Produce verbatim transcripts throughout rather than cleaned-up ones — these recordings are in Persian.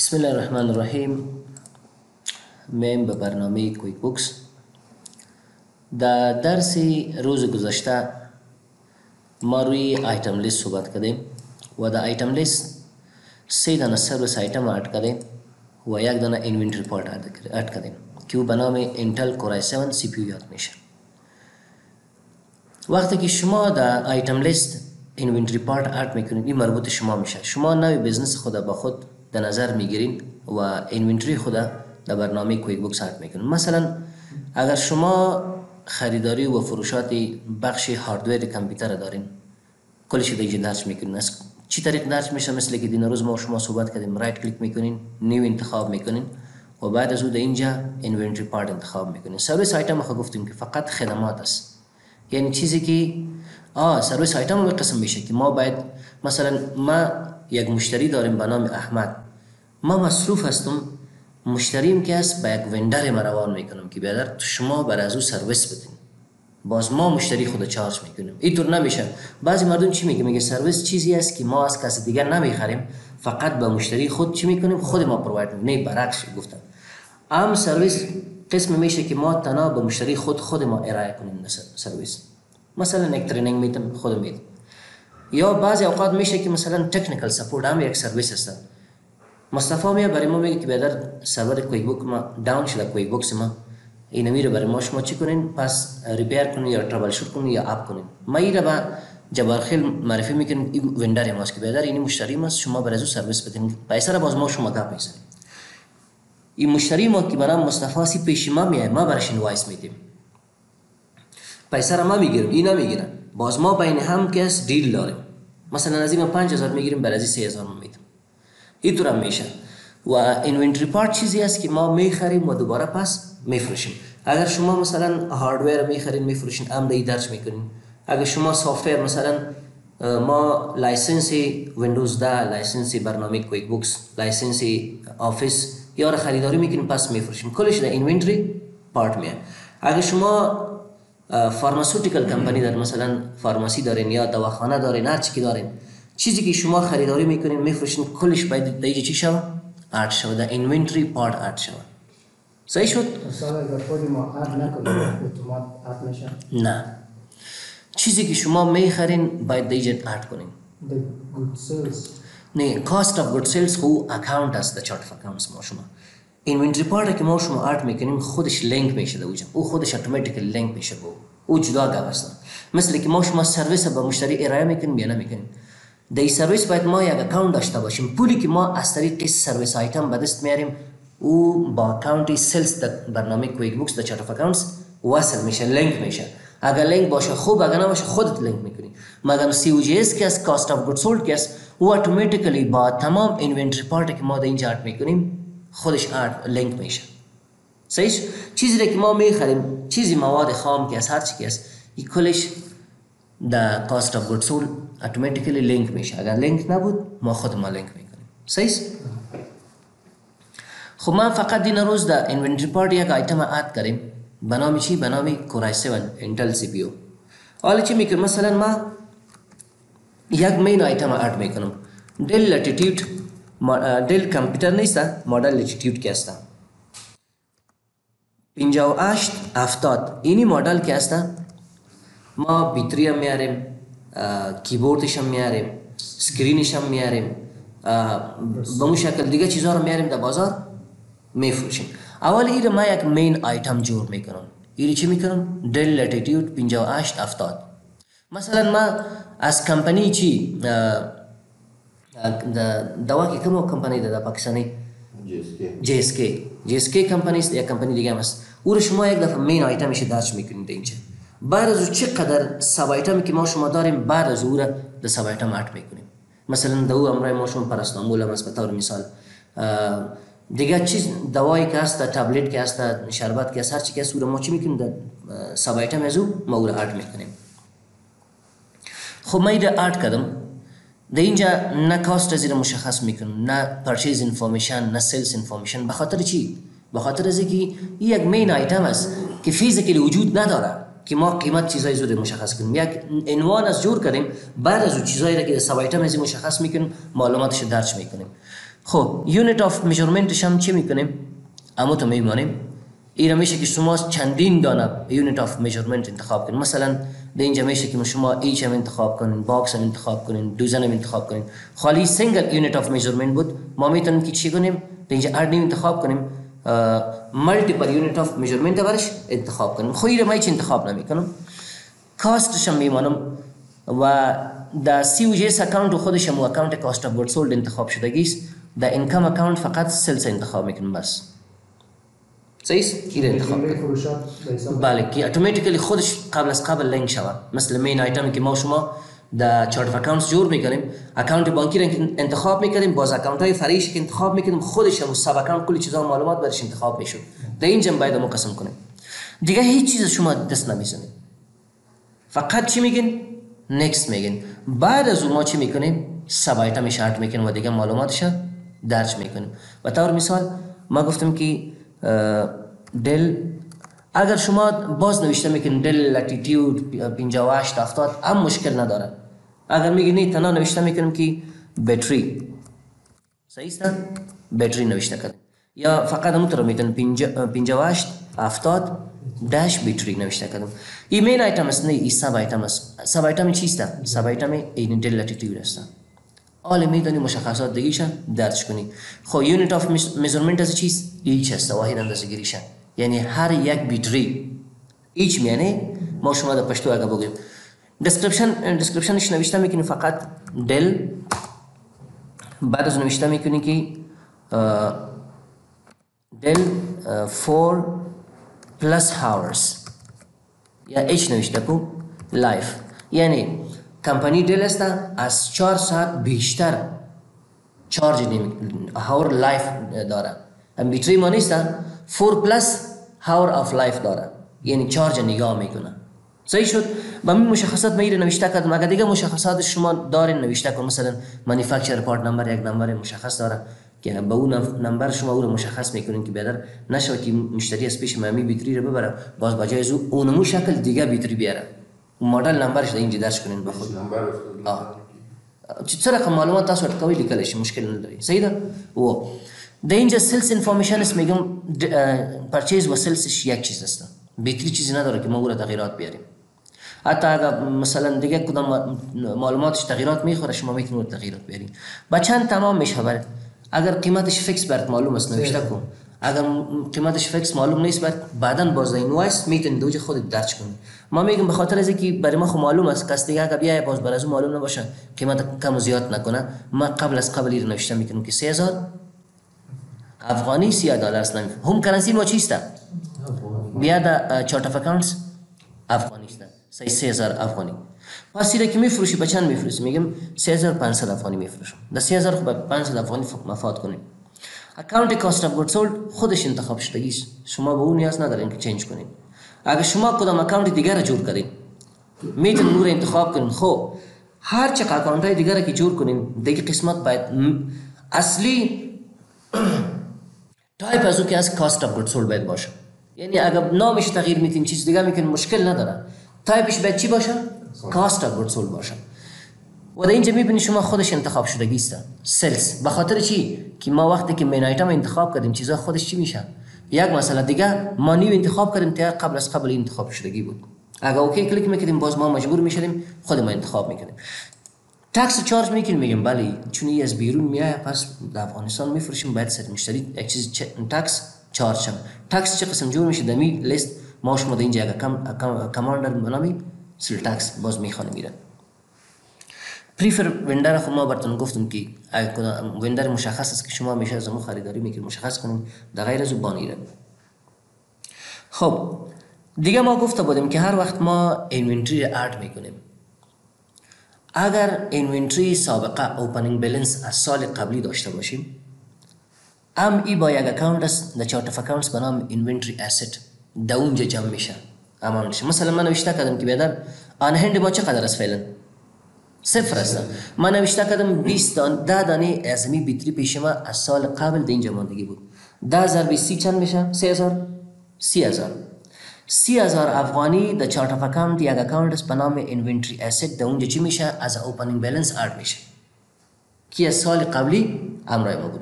بسم الله الرحمن الرحیم. میم به برنامه کویک بوکس. در درس روز گذشته ما روی آیتم لیست صحبت کردیم و در آیتم لیست سه دانه سرویس آیتم اد کردیم و یک دانه اینونتری پارت اد کردیم که به نام اینتل کور آی سون سی پی یو یاد میشه. وقتی که شما در آیتم لیست اینونتری پارت اد میکنید، این مربوط شما میشه. شما نوع بیزنس خود به خود در نظر میگیرین و اینونتری خود در برنامه کویک بوکس اد میکنین. مثلا اگر شما خریداری و فروشات بخش هاردویر کامپیوتر دارین، کلش دیگه درج میکنین. از چی طریق درج میشه؟ مثل که دین روز ما شما صحبت کردیم، رایت کلیک میکنین، نیو انتخاب میکنین و بعد از اون اینجا اینونتری پارت انتخاب میکنین. سرویس آیتم خود گفتیم که فقط خدمات است، یعنی چیزی که آ سرویس آیتم به قسم میشه که ما باید، مثلا ما یک مشتری داریم به نام احمد، ما مصروف هستم، مشتریم که است به یک وندر ما روان میکنم که بیادر شما بر از او سرویس بدین، باز ما مشتری خود چارج میکنیم. اینطور نمیشه. بعضی مردم چی میگه؟ میگه سرویس چیزی است که ما از کسی دیگر نمیخریم، فقط به مشتری خود چی میکنیم؟ خود ما پروواید میکنیم. نه، برعکس گفتم، عام سرویس قسم میشه که ما تنها به مشتری خود خود ما ارائه کنیم سرویس. مثلا یک ترینینگ میتم خود میدم، یا بعضی اوقات میشه که مثلا تکنیکال سپورت هم یک سرویس است. مصطفی میاد برای ما میگه که بدر سرور کویک بوکس ما داون شده، کویک بوکس ما این میره برای ما، شما چی کنین؟ پس ریپیر کنین یا ترابل شوت کنین یا اپ کنین. ما ایره با جبارخیل معرفی میکنیم، این وندر ماست که بدر این مشتری ماست، شما برای او سرویس بدین. پیسه را باز ما شما گپ میزنید. این مشتری ما که برام مصطفی سی پیش ما میاد، ما برایش اینوایس میدیم، پیسه را ما میگیریم، اینا میگیرن. باز ما بین هم کس دیل داریم، مثلا از این پنج هزار میگیریم، برای از سه هزار میدیم. اینطور میشه. و اینونتری پارت چیزی است که ما میخریم و دوباره پس میفروشیم. اگر شما مثلا هاردویر میخرین میفروشین، هم دای درج میکنین. اگر شما سافتویر، مثلا ما لایسنس ویندوز ده، لایسنس برنامه کویک بوکس، لایسنس آفیس یا خریداری میکنین پس میفروشیم، کلش در اینونتری پارت میاد. اگر شما فارماسیوتیکال کمپانی در مثلا فارماسی دارین یا دواخانه دارین، هر چی که دارین، چیزی که شما خریداری میکنین میفروشین، کلش باید دیگه چی شوه؟ ارد شوه، در اینونتری پارت ارد شوه. صحیح شد؟ نه، چیزی که شما میخرین باید دیگه ارد کنین. نه، کاست آف گود سیلز خود اکاونت است، در چارت اکاونتس ما شما اینونتری پارت که ما شما ارد میکنیم خودش لینک میشه، اوج او خودش اتوماتیکلی لینک میشه، او جدا گواسته. مثل که ما شما سرویس به مشتری ارائه میکنیم یا نمیکنیم، در این سرویس باید ما یک اکاونت داشته باشیم. پولی که ما از طریق سرویس آیتم به دست میاریم او با اکاونت سلز در برنامه کویک بوکس در چارت اکاونتس وصل میشه، لینک میشه. اگر لینک باشه خوب، اگر نباشه خودت لینک میکنی. مگر سی او جی اس که از کاست اف گود سولد که است، او اتوماتیکلی با تمام اینونتری پارت که ما در اینجا ارد میکنیم خودش ارد لینک میشه. صحیح؟ چیزی که ما میخریم، چیزی مواد خام که از هر چیزی است، این کلش در کاست اف گود سولد اتوماتیکلی لینک میشه. اگر لینک نبود ما خود ما لینک میکنیم. صحیح؟ خب ما فقط دین روز در اینونتری پارت یک آیتم اد کردیم به نام چی؟ به نام کور آی سون اینتل سی پی یو. حالا چی میکنم؟ مثلا ما یک مین آیتم اد میکنم، دل لاتیتیود. دل کمپیوتر نیست، مدل لاتیتیود که است پنجاه و هشت هفتاد، اینی مدل که است. ما بیتری هم میاریم، کیبوردش هم میاریم، سکرینش هم میاریم، به اون شکل دیگه چیزها رو میاریم در بازار میفروشیم. اول این ما یک مین آیتم جور میکنم، این چی میکنم؟ دل لاتیتیود پنجاه و هشت هفتاد. مثلا ما از کمپانی چی دوا که کمو کمپانی ده، پاکستانی جی اس کی، جی اس کی کمپانی است، یک کمپانی دیگه است. او رو شما یک دفعه مین آیتم میشه درج میکنید اینجا. بعد از چقدر سب آیتم که ما شما داریم، بعد از اون د سب آیتم اد میکنیم. مثلا دوا امرای ما شما پاراستامول هم است، به طور مثال دیگه چیز دوایی که است، تبلت که است، شربت که است، هر چی که است، او رو ما چی میکنیم؟ د سب آیتم از اون ما اون اد میکنیم. خب ما اینو اد کردم. در اینجا نه کاست زیر مشخص میکنم، نه پرچیز انفورمیشن، نه سیلز انفورمیشن. به خاطر چی؟ به خاطر از اینکه این یک مین آیتم است که فیزیکلی وجود نداره که ما قیمت چیزای زیر مشخص کنیم. یک عنوان از جور کردیم، بعد از اون چیزایی را که سب آیتم از مشخص میکنیم معلوماتش درج میکنیم. خب یونت آف میجرمنتش هم چه میکنیم؟ اما تو میمانیم این میشه که شما چندین دانه یونت آف میجرمنت انتخاب کنید. مثلا در اینجا میشه که شما ایچ هم انتخاب کنین، باکس هم انتخاب کنین، دوزن هم انتخاب کنین. خالی سینگل یونت آف میجرمنت بود، ما میتونیم که چی کنیم؟ در اینجا اردیم انتخاب کنیم، مالتیپل یونت آف میجرمنت برش انتخاب کنیم. خب این من چی انتخاب نمیکنم. کاستش هم میمانم و در سی او جی اکانت خودش هم اکانت کاست اف گودز سولد انتخاب شدگی است. در اینکم اکانت فقط سلس انتخاب میکنم بس. صحیح؟ این انتخاب کنم. بله که اتوماتیکلی خودش قبل از قبل لینک شود. مثل مین آیتمی که ما شما در چارت اکانت جور میکنیم، اکانت بانکی را انتخاب میکنیم، باز اکانت های فریش که انتخاب میکنیم، خودش هم سب اکانت کلی چیزا معلومات برش انتخاب میشود. در این جنب باید مقسم کنیم. دیگه هیچ چیز شما دست نمیزنید. فقط چی میگین؟ نکست میگین. بعد از اون ما چی میکنیم؟ سب آیتم شارت میکنیم و دیگه معلوماتش درج میکنیم. به طور مثال ما گفتم که دل اگر شما باز نوشته میکنید دل لاتیتیود پنجاه و هشت هفتاد هم مشکل نداره. اگر میگی نه تنها نوشته میکنیم که باتری، صحیح است؟ باتری نوشته کردن یا فقط همونطور میتونن پنجاه و هشت هفتاد داش باتری نوشته کردم. این مین آیتم است نه این سب آیتم است. سب آیتم چیست؟ سب آیتم این دل لاتیتیود است. آله میدونی مشخصات دیگیش درج کنی. خب یونیت آف میزرمنت از چیز ایچ است، واحد اندازه گیریشن. یعنی هر یک بیتری ایچ میانه ما شما در پشتو اگه بگیم دسکریپشن دسکریپشنش نوشته میکنی فقط دل، بعد از نوشته میکنی که دل فور پلس هاورس یا ایچ نوشته کو لایف، یعنی کمپانی دل است از چهار ساعت بیشتر چارج نمیکنه، هاور لایف داره. ام بیتری مانیست فور پلس هاور آف لایف داره، یعنی چارج نگاه میکنه. صحیح شد؟ با این مشخصات میره نوشته کردم. اگر دیگه مشخصات شما دارین نوشته کن، مثلا مانیفکچر پارت نمبر یک نمبر مشخص داره که با اون نمبر شما اون رو مشخص میکنین که بدر نشه که مشتری از پیش مامی بیتری رو ببره، باز با جای زو اونمو شکل دیگه بیتری بیاره. مدل نمبرش در اینجا درش کنین با خود آه چه رقم معلومات تاسو ورکوي لیکلش مشکل نداری. صحیح ده؟ و در اینجا سلس انفورمیشن است، میگم پرچیز و سلسش یک چیز است، بیتری چیزی نداره که ما اون را تغییرات بیاریم. حتی اگر مثلا دیگه کدام معلوماتش تغییرات میخوره شما میتونید تغییرات بیارین. با چند تمام میشه برد. اگر قیمتش فیکس برات معلوم است نوشته کن، اگر قیمتش فیکس معلوم نیست بعد بعدن باز اینوایس میتونید دوج خودت درج کنید. ما میگم به خاطر از اینکه برای ما خود معلوم است کس دیگه اگه بیای باز برای ما معلوم نباشه قیمت کم و زیاد نکنه، ما قبل از قبل این نوشته میکنیم که سه هزار افغانی سی دلار است. هم کرنسی ما چیست؟ بیا دا چارت اف اکانتس افغانی است. صحیح سه هزار افغانی. پس اینه که میفروشی به چند میفروشی؟ میگم سه هزار و پانصد افغانی میفروشم. در سه هزار و پانصد افغانی مفاد کنید. اکانت کاست اف گودز سولد خودش انتخاب شدگی است، شما به اون نیاز ندارین که چنج کنین. اگر شما کدام اکانت دیگه را جور کنین میتونین اون را انتخاب کنین. خب هر چه اکانت های دیگه را که جور کنین دیگه قسمت باید اصلی تایپ ازو که از کاست اف گودز سولد باید باشه، یعنی اگر نامش تغییر میتین چیز دیگه میکنین مشکل نداره، تایپش باید چی باشه؟ کاست اف گودز سولد باشه. و در اینجا میبینی شما خودش انتخاب شدگی است سلس. به خاطر چی که ما وقتی که مین آیتم انتخاب کردیم چیزا خودش چی میشه؟ یک مسئله دیگه ما نیو انتخاب کردیم تیار قبل از قبل انتخاب شدگی بود. اگه اوکی کلیک میکردیم باز ما مجبور میشدیم خود ما انتخاب میکنیم. تکس چارج میکنیم میگم بله چون این از بیرون میاد پس در افغانستان میفروشیم باید سر مشتری یک چیز چ... تکس چارج شم. تکس چه قسم جور میشه؟ دمی لیست ما شما در اینجا کم کماندر بنامی سل تکس باز میخونه میره. پریفر وندر خود ما براتون گفتم که وندر مشخص است که شما میشه از ما خریداری میکنید مشخص کنید در غیر از بانی را. خب دیگه ما گفته بودیم که هر وقت ما اینونتری را اد میکنیم اگر اینونتری سابقه اوپنینگ بالانس از سال قبلی داشته باشیم ام ای با یک اکانت است در چارت اف اکانتس به نام اینونتری اسست در اونجا جمع میشه امانش. مثلا من نوشته کردم که بیادر آن هند ما چقدر است فعلا صفر است. من نوشته کردم بیست دان ده دانه ازمی بیتری پیش ما از سال قبل در اینجا ماندگی بود. ده ضرب سی چند میشه؟ سه هزار. سی هزار سی هزار افغانی در چارت اف اکانت یک اکانت است به نام اینونتری اسست در اونجا چی میشه؟ از اوپنینگ بالانس اد میشه که از سال قبلی امرای بگو.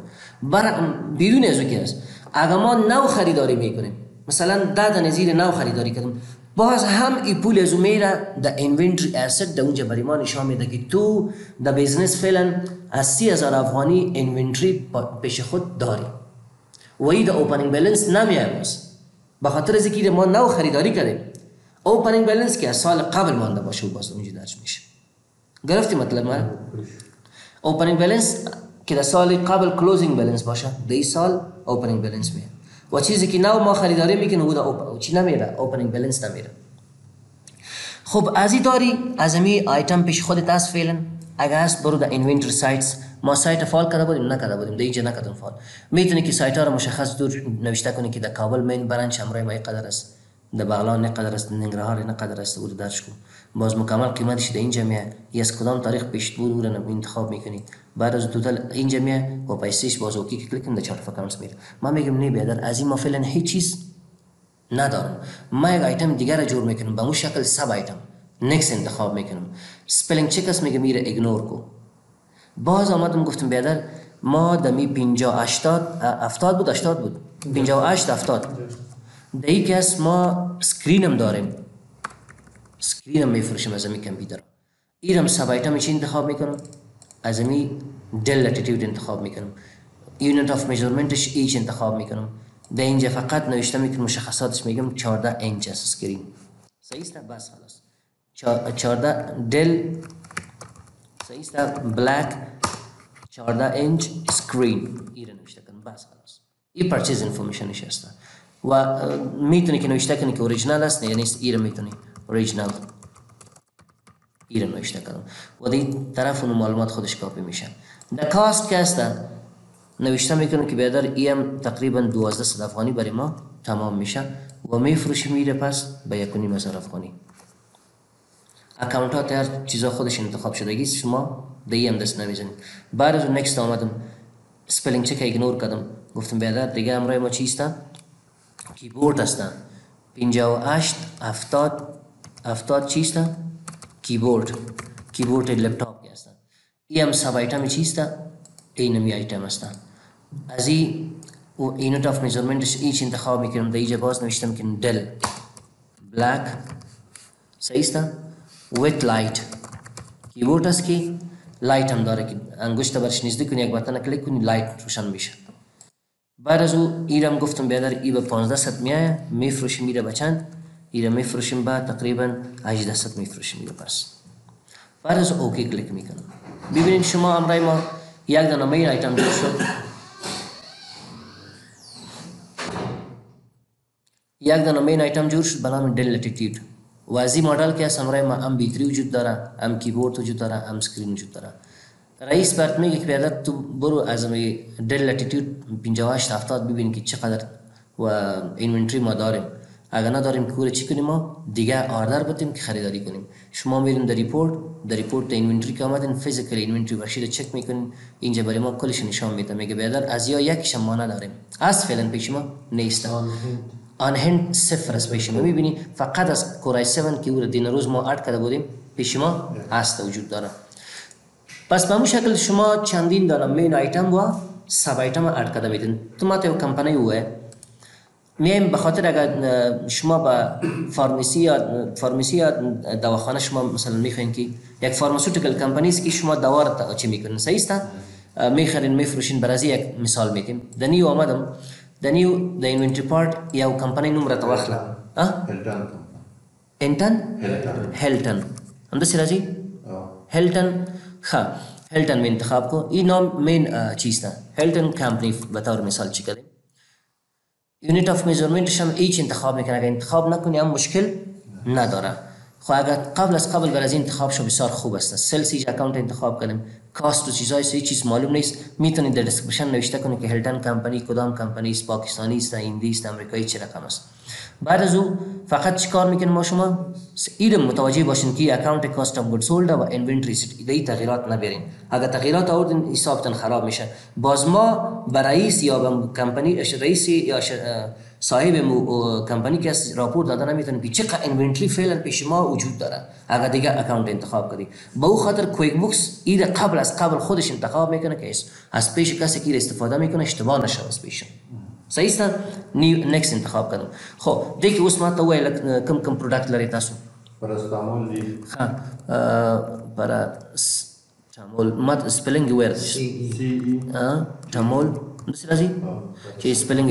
بدون از او که است اگر ما نو خریداری میکنیم، مثلا ده دن زیر نو خریداری کردیم، باز هم ای پول از او میره در اینونتری اسید در اونجا برای ما نشان میده که تو در بیزنس فعلا از سی هزار افغانی اینونتری پیش خود داری و ای در اوپنینگ بلنس نمیه باز بخاطر از اینکه ما نو خریداری کردیم. اوپنینگ بلنس که از سال قبل مانده باشه و باز اونجا درج میشه. گرفتی مطلب ما؟ اوپنینگ بلنس که در سال قبل کلوزینگ بلنس باشه در این سال اوپنینگ بلنس میاد و چیزی که نو ما خریداری میکنه او در اوپ... چی نمیره؟ اوپنینگ بلنس نمیره. خب از این داری از امی آیتم پیش خودت هست فعلا. اگر هست برو در اینونتری سایتس. ما سایت فعال کرده بودیم نکرده بودیم، دیگه نکردم فعال. میتونی که سایت ها رو مشخص دور نوشته کنی که در کابل مین برانچ همراه ما اینقدر است، در بغلان اینقدر است، ننگرهار اینقدر است، او رو درج کن. باز مکمل قیمتش در این جمعه یا از کدام تاریخ پیشتبور او رو انتخاب میکنی. بعد از توتال این جمعه و پیسیش باز اوکی که کلیک کنید چهار فکرانس میره. من میگم نه بیادر از این ما فعلا هیچ چیز ندارم. ما یک آیتم دیگر جور میکنم به اون شکل سب آیتم نکس انتخاب میکنم. سپلینگ چک است میگم میره ایگنور کو. باز آمدم گفتم بیادر ما دمی پنجاه هشتاد هفتاد بود هشتاد بود پنجاه هشت هفتاد در این کس ما سکرینم داریم، سکرینم میفروشیم از امی کمپیوتر. ایرم سب آیتم چی انتخاب میکنم؟ از امی دل لاتیتیود انتخاب میکنم. یونیت آف میجرمنتش ایچ انتخاب میکنم. در اینجا فقط نوشته میکنم مشخصاتش میگم چهارده اینچ است سکرین. صحیح است بس خلاص. چهارده دل صحیح است بلک چهارده اینچ سکرین ایرا نوشته کنم بس خلاص. این پرچیز انفورمیشنش است و میتونی که نوشته کنی که اوریجینال است نه یعنی ایرا میتونی اوریجینال ایرم نوشته کردم و در این طرف اون معلومات خودش کاپی میشن. در کاست که هست نوشته میکنم که بیادر ایم تقریبا دوازده صد افغانی برای ما تمام میشه و میفروشیم میره پس به یکونیم هزار افغانی. اکاونت ها تا هر چیزا خودش انتخاب شدگی شما دیگه هم دست نمیزنید. بعد از اون نکست آمدم سپلینگ چک ایگنور کردم. گفتم بیادر دیگه همراه ما چیستن؟ کیبورد هستن. پنجاه و هشت هفتاد هفتاد چیستن؟ کیبورد کیبورد لپتاپ که هستن. ای هم سب آیتم چیست؟ این همی آیتم هستن. از این یونیت آف میجرمنتش ایچ انتخاب میکنم. در اینجا باز نوشتم که دل بلک صحیح ویت لایت کیبورد هست که لایت هم داره که انگشت برش نزدیک کنی یک بطن کلیک کنی لایت روشن میشه. بعد از او ایرم گفتم بیادر ای به پانزده صد میایه میفروشیم میره به چند؟ ایره میفروشیم با تقریبا هجده صد میفروشیم میره پس. بعد از اوکی کلیک میکنم. ببینید شما امرای ما یک دانامه این آیتم جور شد. یک دانامه این آیتم جور شد به نام دل لاتیتیود. واضی مدل که از امرای ما هم بیتری وجود داره، هم کیبورد وجود داره، هم سکرین وجود داره. رئیس برد میگه که بیادر تو برو از دل لاتیتیود پنجاه و هشت هفتاد ببین که چقدر و اینونتری ما داریم. اگر نداریم که کوره چی کنیم ما دیگه آردر بتیم که خریداری کنیم. شما میریم در ریپورت در ریپورت اینونتری که آمدین فیزیکل اینونتری باشید چک میکنین. اینجا برای ما کلش نشان میده میگه بیادر از یا یکیش ما نداریم از فعلا پیش ما نیست. آن هند صفر است پیش ما. میبینی فقط از کورای هفت که اون دین روز ما ارد کرده بودیم پیش ما هست وجود داره. پس به اون شکل شما چندین دارم مین آیتم و سب آیتم ارد کرده میتین. تو ما تو کمپانی اوه میایم به خاطر اگر شما به فارمیسی یا فارمیسی یا دواخانه شما مثلا میخواین که یک فارماسیوتیکال کمپانی است که شما دوا را چی میکنین صحیح است میخرین میفروشین. برای یک مثال میگم دنیو آمدم دنیو د اینونتری پارت یا کمپانی نوم را تواخله هلتن هلتن هلتن هم دستی راجی هلتن خا هلتن می انتخاب کو این نام مین چیز است. هلتن کمپانی به طور مثال چی کردیم یونیت آف میجرمنتش هم ایچ انتخاب میکنه. اگر انتخاب نکنی هم مشکل نداره. خب اگر قبل از قبل برای این انتخاب شو بسیار خوب است. سلس ایج اکاونت انتخاب کنیم کاست و چیزای سه چیز معلوم نیست. میتونید در دسکریپشن نوشته کنید که هلتن کمپانی کدام کمپانی است، پاکستانی است، هندی است، آمریکایی چه رقم است. بعد از او فقط چیکار میکنیم ما شما ایرم متوجه باشین که اکاونت کاست اف گود سولد و اینونتری است. این تغییرات نبرین. اگر تغییرات آوردین حسابتون خراب میشه. باز ما برای رئیس یا کمپانی رئیس یا صاحب کمپانی که راپورت داده نمیتونه که چقدر اینونتری فعلا پیش ما وجود داره. اگر دیگه اکانت انتخاب کردی به او خاطر کویک بوکس ایده قبل از قبل خودش انتخاب میکنه که از پیش کسی که استفاده میکنه اشتباه نشه از پیش. صحیح است؟ نیو نکس انتخاب کردم. خب دیگه اوس ما ته ویل کم کم پروداکت لري تاسو پرستامول دی ها برا چامول مات سپلینګ ورس ها چامول مثلا زی چې سپلینګ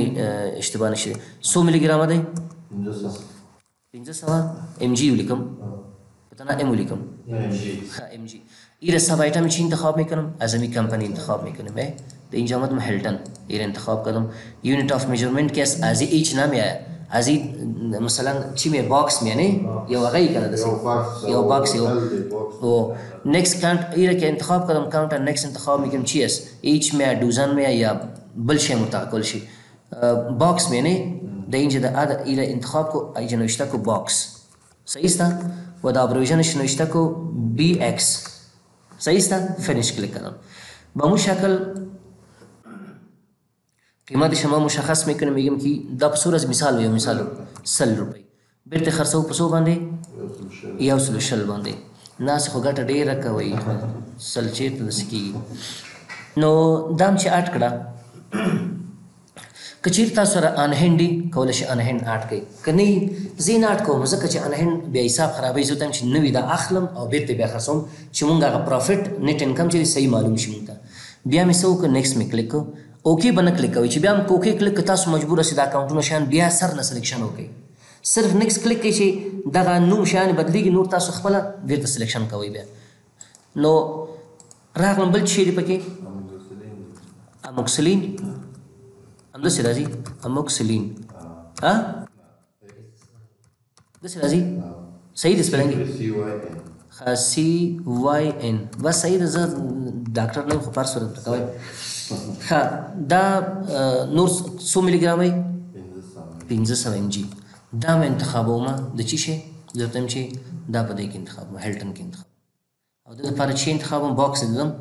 اشتباه نشي صد میلی ګرام دی پنجاه ام جی ولیکم پتہ نه ام ولیکم ها ام جی ایره سوایتام چی انتخاب میکنم از می کمپانی انتخاب میکنم اینجا آمد هیلتن ایر انتخاب کردم. یونیت آف میجرمنت که از ایچ نمی آید از این مثلا چی می باکس می نه یا واقعی کرده دست یا باکس یا و نکس کانت ایره که انتخاب کردم کانت نکس انتخاب میکنم چی است ایچ می آید دوزن می آید یا بلشه متعقلشی باکس می نه در اینجا در آد ایره انتخاب کو ایجا نوشته کو باکس صحیح است و در ابرویژنش نوشته کو بی اکس صحیح است فینیش کلیک کردم. با اون شکل قیمت شما مشخص میکنه میگم که دا پسور از مثال یا مثال سل روپی بیرت خرسو پسو بانده یا سلو شل بانده ناس خوگاتا دیر رکوی سل چیت دسکی نو دام چه آت کدا کچیر تا سر آنهندی کولش آنهند آت کئی کنی زین آت کو مزا کچه آنهند بیا حساب خرابی زودم چه نوی دا اخلم او بیرت بیا خرسوم چه مونگا اگا پرافیت نیت انکم چه صحیح معلوم شی مونتا بیا میسو که نیکس میکلیک کو اوکی بنا کلیک کوي چې بیا هم کوکی کلیک کتا سو مجبور سي دا اکاؤنټونه شان بیا سر نه سلیکشن وکي صرف نیکس کلیک کوي چې دغه نوم شان بدلیږي نور تاسو خپل ورته سلیکشن کوي بیا نو راغلم بل شي پکې اموکسلین همدا شي راځي اموکسلین ها دا شي راځي صحیح دې سپلنګي سی وای ان و صحیح ده زه ډاکټر نو خبر سره کوي ها دا نور سو میلی ګرامي پنځه سوه ام جی دا مې انتخابوم د چی شي ضرورت هم چی دا په دې کې انتخاب هیلټن کې انتخاب او د لپاره چی انتخابوم باکس دم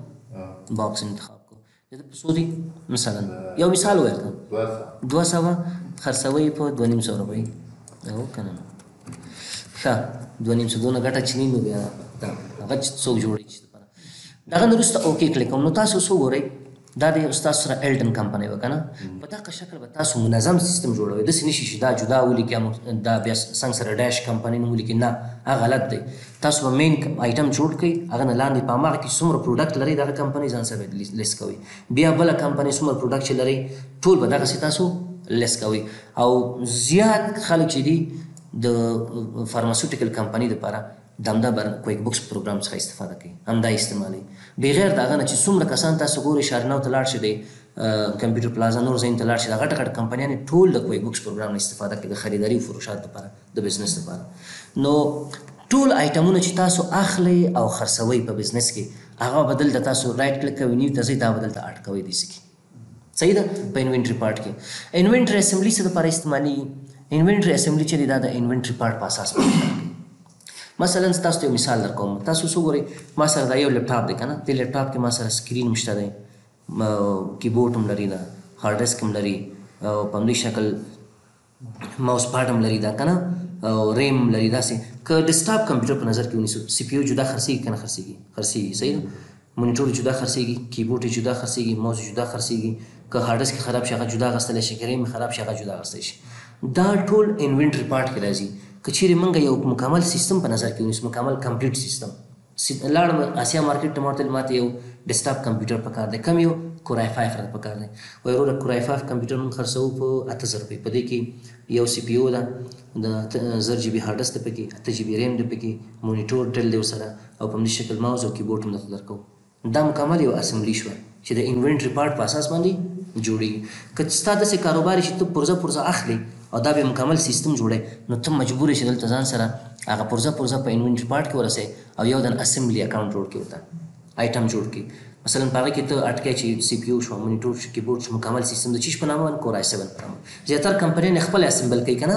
باکس انتخاب کو دا په سودی مثلا یو مثال ورکړم دوه سوه خرڅوي په دوه نیم سوه روپۍ او کنه ها دوه نیم سوه دونه ګټه چینی نو بیا هغه څو جوړی چې دغه نورسته اوکی کلیک کوم نو تاسو سو غوړی دا د استاد سره هیلټن کمپنی وکنه په دغه شکل به تاسو منظم سیستم جوړوي د سنشي شدا جدا ولي کې دا بیا څنګه سره ډاش کمپنی نو ولي کې نه هغه غلط دی تاسو به مین آیټم جوړ کړئ هغه نه لاندې په مارکیټ کې څومره پروډکټ لري دغه کمپنی ځان سره لیست کوي بیا بل کمپنی څومره پروډکټ لري ټول به دغه تاسو لیست کوي او زیات خلک چې دي د فارماسیوټیکل کمپنی لپاره دمدا بر کویک بوکس پروګرام څخه استفاده کوي همدا استعمالي بغیر داغه نه چې څومره کسان تاسو ګوري شارنو تلاړ شي د کمپیوټر پلازا نور زین تلاړ شي دا غټ غټ کمپنیانه ټول د کویک بوکس پروګرام استفاده کوي د خریداري فروشات لپاره د بزنس لپاره نو ټول آیټمونه چې تاسو اخلي او خرڅوي په بزنس کې هغه بدل د تاسو رائټ کلیک کوي نیو تاسو دا بدل ته اډ کوي دي سکی صحیح ده په انوینټری پارت کې انوینټری اسمبلی څخه لپاره استعمالي انوینټری اسمبلی چې دا د انوینټری پارت په اساس باندې مثلا تاسو ته مثال درکوم تاسو وګورئ ما سره دا یو لپټاپ دی کنه دې لپټاپ کې ما سره سکرین مشته دی کیبورډ هم لري دا هارد ډیسک هم لري او په همدې شکل ماوس پاډ هم لري دا کنه او ریم لري دا سي ک ډیسکټاپ کمپیوټر په نظر کې ونیسو سی پی یو جدا خرڅیږي کنه خرڅیږي خرڅیږي صحیح مونیټور جدا خرڅیږي کیبورډ جدا خرڅیږي ماوس جدا خرڅیږي ک هارد ډیسک خراب شي هغه جدا غسل شي ریم خراب شي هغه جدا غسل شي دا ټول انوینټری پارت کې راځي کچېره منګه یو مکمل سیستم په نظر کې ونیسو مکمل کمپلیټ سیستم لاړ آسیا مارکیټ ته مارتل ماته یو ډیسکټاپ کمپیوټر پکار دی کم یو کور آی فایو راته پکار دی وایرو د کور آی فایو کمپیوټر موږ خرڅو په اته زر روپۍ په دې کې یو سی پی یو ده د زر جی بي هارډ ډیسک دی پکې اته جی بي ریم دی پکې مونیټور ډل دی سره او په همدې شکل ماوس او کیبورډ هم درته درکو دا مکمل یو اسمبلی شوه چې د انوینټری پارت په اساس باندې جوړیږي که ستا داسې کاروبار چې ته پرزه پرزه اخلي او دا به مکمل سیستم جوړه نو ته مجبور شې دلته ځان سره هغه پرزه پرزه په انوینټری پارت کې ورسې او یو د اسمبلی اکاؤنټ جوړ کې وتا آیټم جوړ کې مثلا په کې ته اټکې چې سی پی یو شو مونیټور شو کیبورډ شو مکمل سیستم د چیش په نامه کور آی سیون پر زیاتره کمپنی نه خپل اسمبل کوي کنه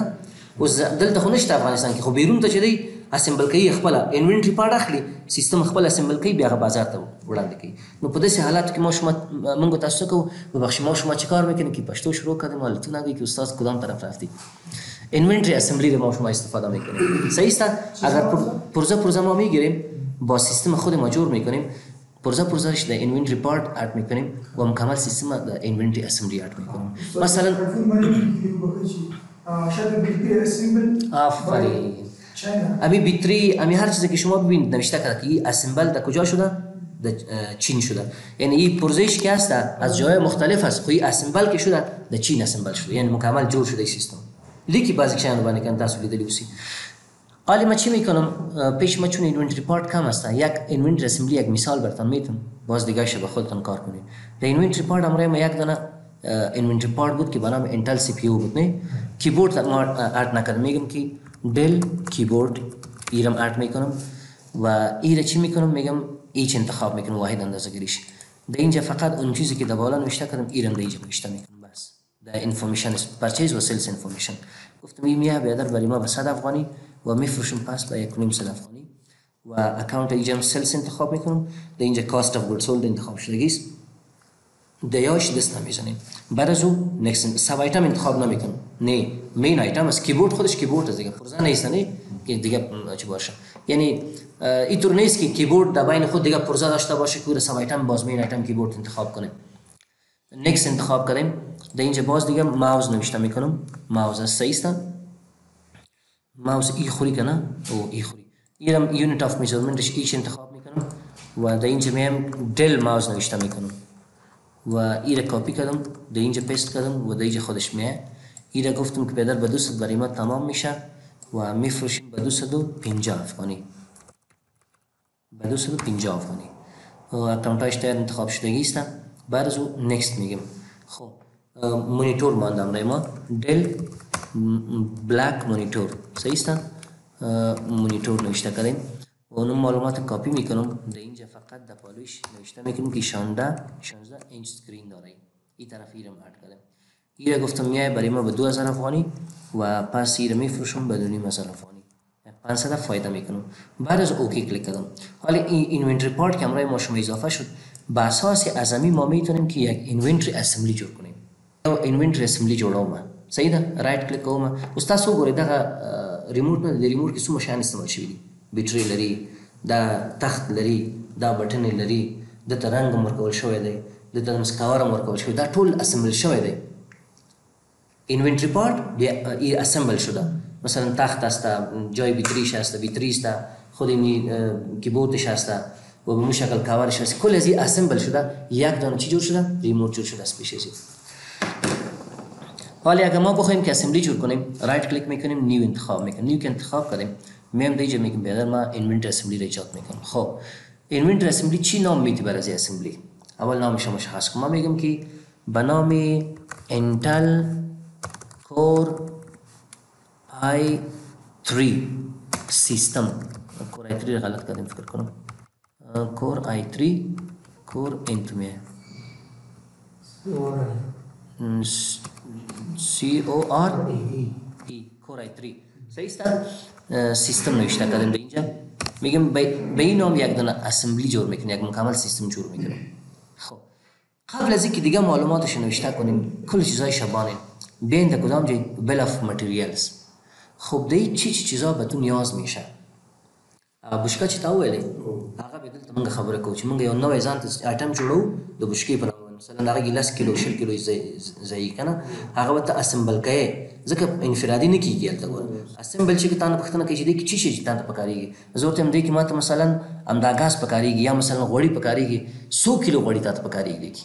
اوس دلته خو نشته افغانستان کې خو بیرون ته چي اسمبل کوي خپل انوینټری پاره اخلي سیستم خپل اسمبل کوي بیا بازار ته وړاندې کوي. نو په داسې حالات کې موږ موږ تاسو کو بخښ موږ شما چې کار وکړي کې پښتو شروع کړم ولته نه کوي استاد کوم طرف راځي انوینټری اسمبلی د موږ شما استفاده وکړي صحیح است. اگر پرزه پرزه ما میگیریم با سیستم خود ما جور میکنیم پرزا پرزاش ده انوینتری پارت اد میکنیم و مکمل سیستم ده انوینتری اسمبلی اد میکنیم. مثلا آفرین امی بیتری امی هر چیزی که شما ببینید نوشته کرده که این اسمبل ده کجا شده ده چین شده، یعنی این پرزش که هست از جای مختلف است خو این اسمبل که شده ده چین اسمبل شده، یعنی مکمل جور شده سیستم لیکی بعضی شان باندې کن تاسو لیدلی اوسئ. حالا ما چی میکنم پیش ما چون اینوینتری پارت کم هستن یک اینوینتری اسمبلی یک مثال براتون میتونم باز دیگه شب خودتون کار کنید. در اینوینتری پارت امروز ما یک دانه اینوینتری پارت بود که به نام انتل سی پی یو بود نه کیبورد تک ما ارت نکردم میگم که دل کیبورد ایرم ارت میکنم و ایره چی میکنم میگم ایچ انتخاب میکنم واحد اندازه گیریش در اینجا فقط اون چیزی که در بالا نوشته کردم ایرم در اینجا نوشته میکنم بس در انفورمیشن پرچیز و سلز انفورمیشن گفتم این میاد به در برای ما به صد افغانی و میفروشم پس به یک نیم صد افغانی و اکانت ایجام سلس انتخاب میکنم در اینجا کاست اف گولد سولد انتخاب شدگی است دیاش دست نمیزنیم بعد از اون نکس سب آیتم انتخاب نمیکنم نه مین آیتم از کیبورد خودش کیبورد است دیگه پرزا نیست نه که دیگه چی باشه، یعنی اینطور نیست که کیبورد در بین خود دیگه پرزا داشته باشه که سب آیتم باز مین آیتم کیبورد انتخاب کنه. نکس انتخاب کردیم در اینجا باز دیگه ماوس نوشته میکنم ماوس از سیستم ماوس ای خوری کنه او ای خوری ایرم یونیت آف میزرمنتش ایش انتخاب میکنم و در اینجا میام دل ماوس نوشته میکنم و ایره کپی کردم در اینجا پیست کردم و در اینجا خودش میه ایره گفتم که پدر به دوست برای ما تمام میشه و میفروشیم به دوست دو پنجاه افغانی به دوست دو پنجاه افغانی و اکانتایش تایر انتخاب شدگی است. بعد از او نکست میگم. خب مونیتور ماندم رای ما دل بلاک مونیتور صحیح است مونیتور نوشته کردیم و اون معلومات کپی میکنم در اینجا فقط در پالویش نوشته میکنم که شانزده اینچ سکرین داره این طرف ایرم اد کردم ایره گفتم میای برای ما به دو هزار افغانی و پس ایره میفروشم به دو هزار افغانی پانصد فایده میکنم. بعد از اوکی کلیک کردم. حالا این اینوینتری پارت که برای ما شما اضافه شد بر اساس ازمی ما میتونیم که یک اینوینتری اسمبلی جور کنیم یا اینوینتری اسمبلی جوړوم صحیح ده. رایت کلیک کوم اوس تاسو ګورئ دغه ریموت نه د ریموت کې څومره شیان استعمال شوي دي بیټری لري دا تخت لري دا بټن لري د ترنګ مرکول شوی دی د ترنګ سکاور مرکول شوی دا ټول اسمبل شوی دی انوینټری پارت دی اسمبل شوی ده. مثلا تخت هست جای بیتریش هست بیتریش تا خود این کیبوردش هست و به مشکل کاورش هست کل از این اسمبل شده یک دانه چی جور شده ریموت جور شده اسپیشیزی. حالا اگر ما بخوایم که اسمبلی جور کنیم رایت کلیک میکنیم نیو انتخاب میکنیم نیو که انتخاب کردیم میام دیجا میگم بیادر ما انوینتر اسمبلی را ایجاد میکنم. خب انوینتر اسمبلی چی نام میتی بر از اسمبلی اول نامش مشخص کنم ما میگم که به نام انتل کور آی تری سیستم کور آی تری را غلط کردیم فکر کنم کور آی تری کور انتمیه سی او آر ای کور آی تری صحیح است سیستم نوشته کردم در اینجا میگم به این نام یک دانه اسمبلی جور میکنم یک مکمل سیستم جور میکنم. خب قبل از اینکه دیگه معلوماتش نوشته کنیم کل چیزای شبانه بیاین در کدام جای بیل آف ماتریالز خب دهی چی چی چیزا به تو نیاز میشه بشکه چی تا ویلی هغه به دلته مونږ خبره کوو چې مونږ یو نوې ځانت آیټم جوړو د بشکې په نوم مثلا هغه لس کیلو شل کیلو ځای کنه هغه وته اسمبل کړي ځکه انفرادي نه کیږي البته اسمبل چې تاسو پښتنه کې چې چی شي تاسو پکاريږي زورته هم دی کې ماته مثلا امداغاس پکاريږي یا مثلا غوړی پکاريږي سو کیلو غوړی تاسو پکاريږي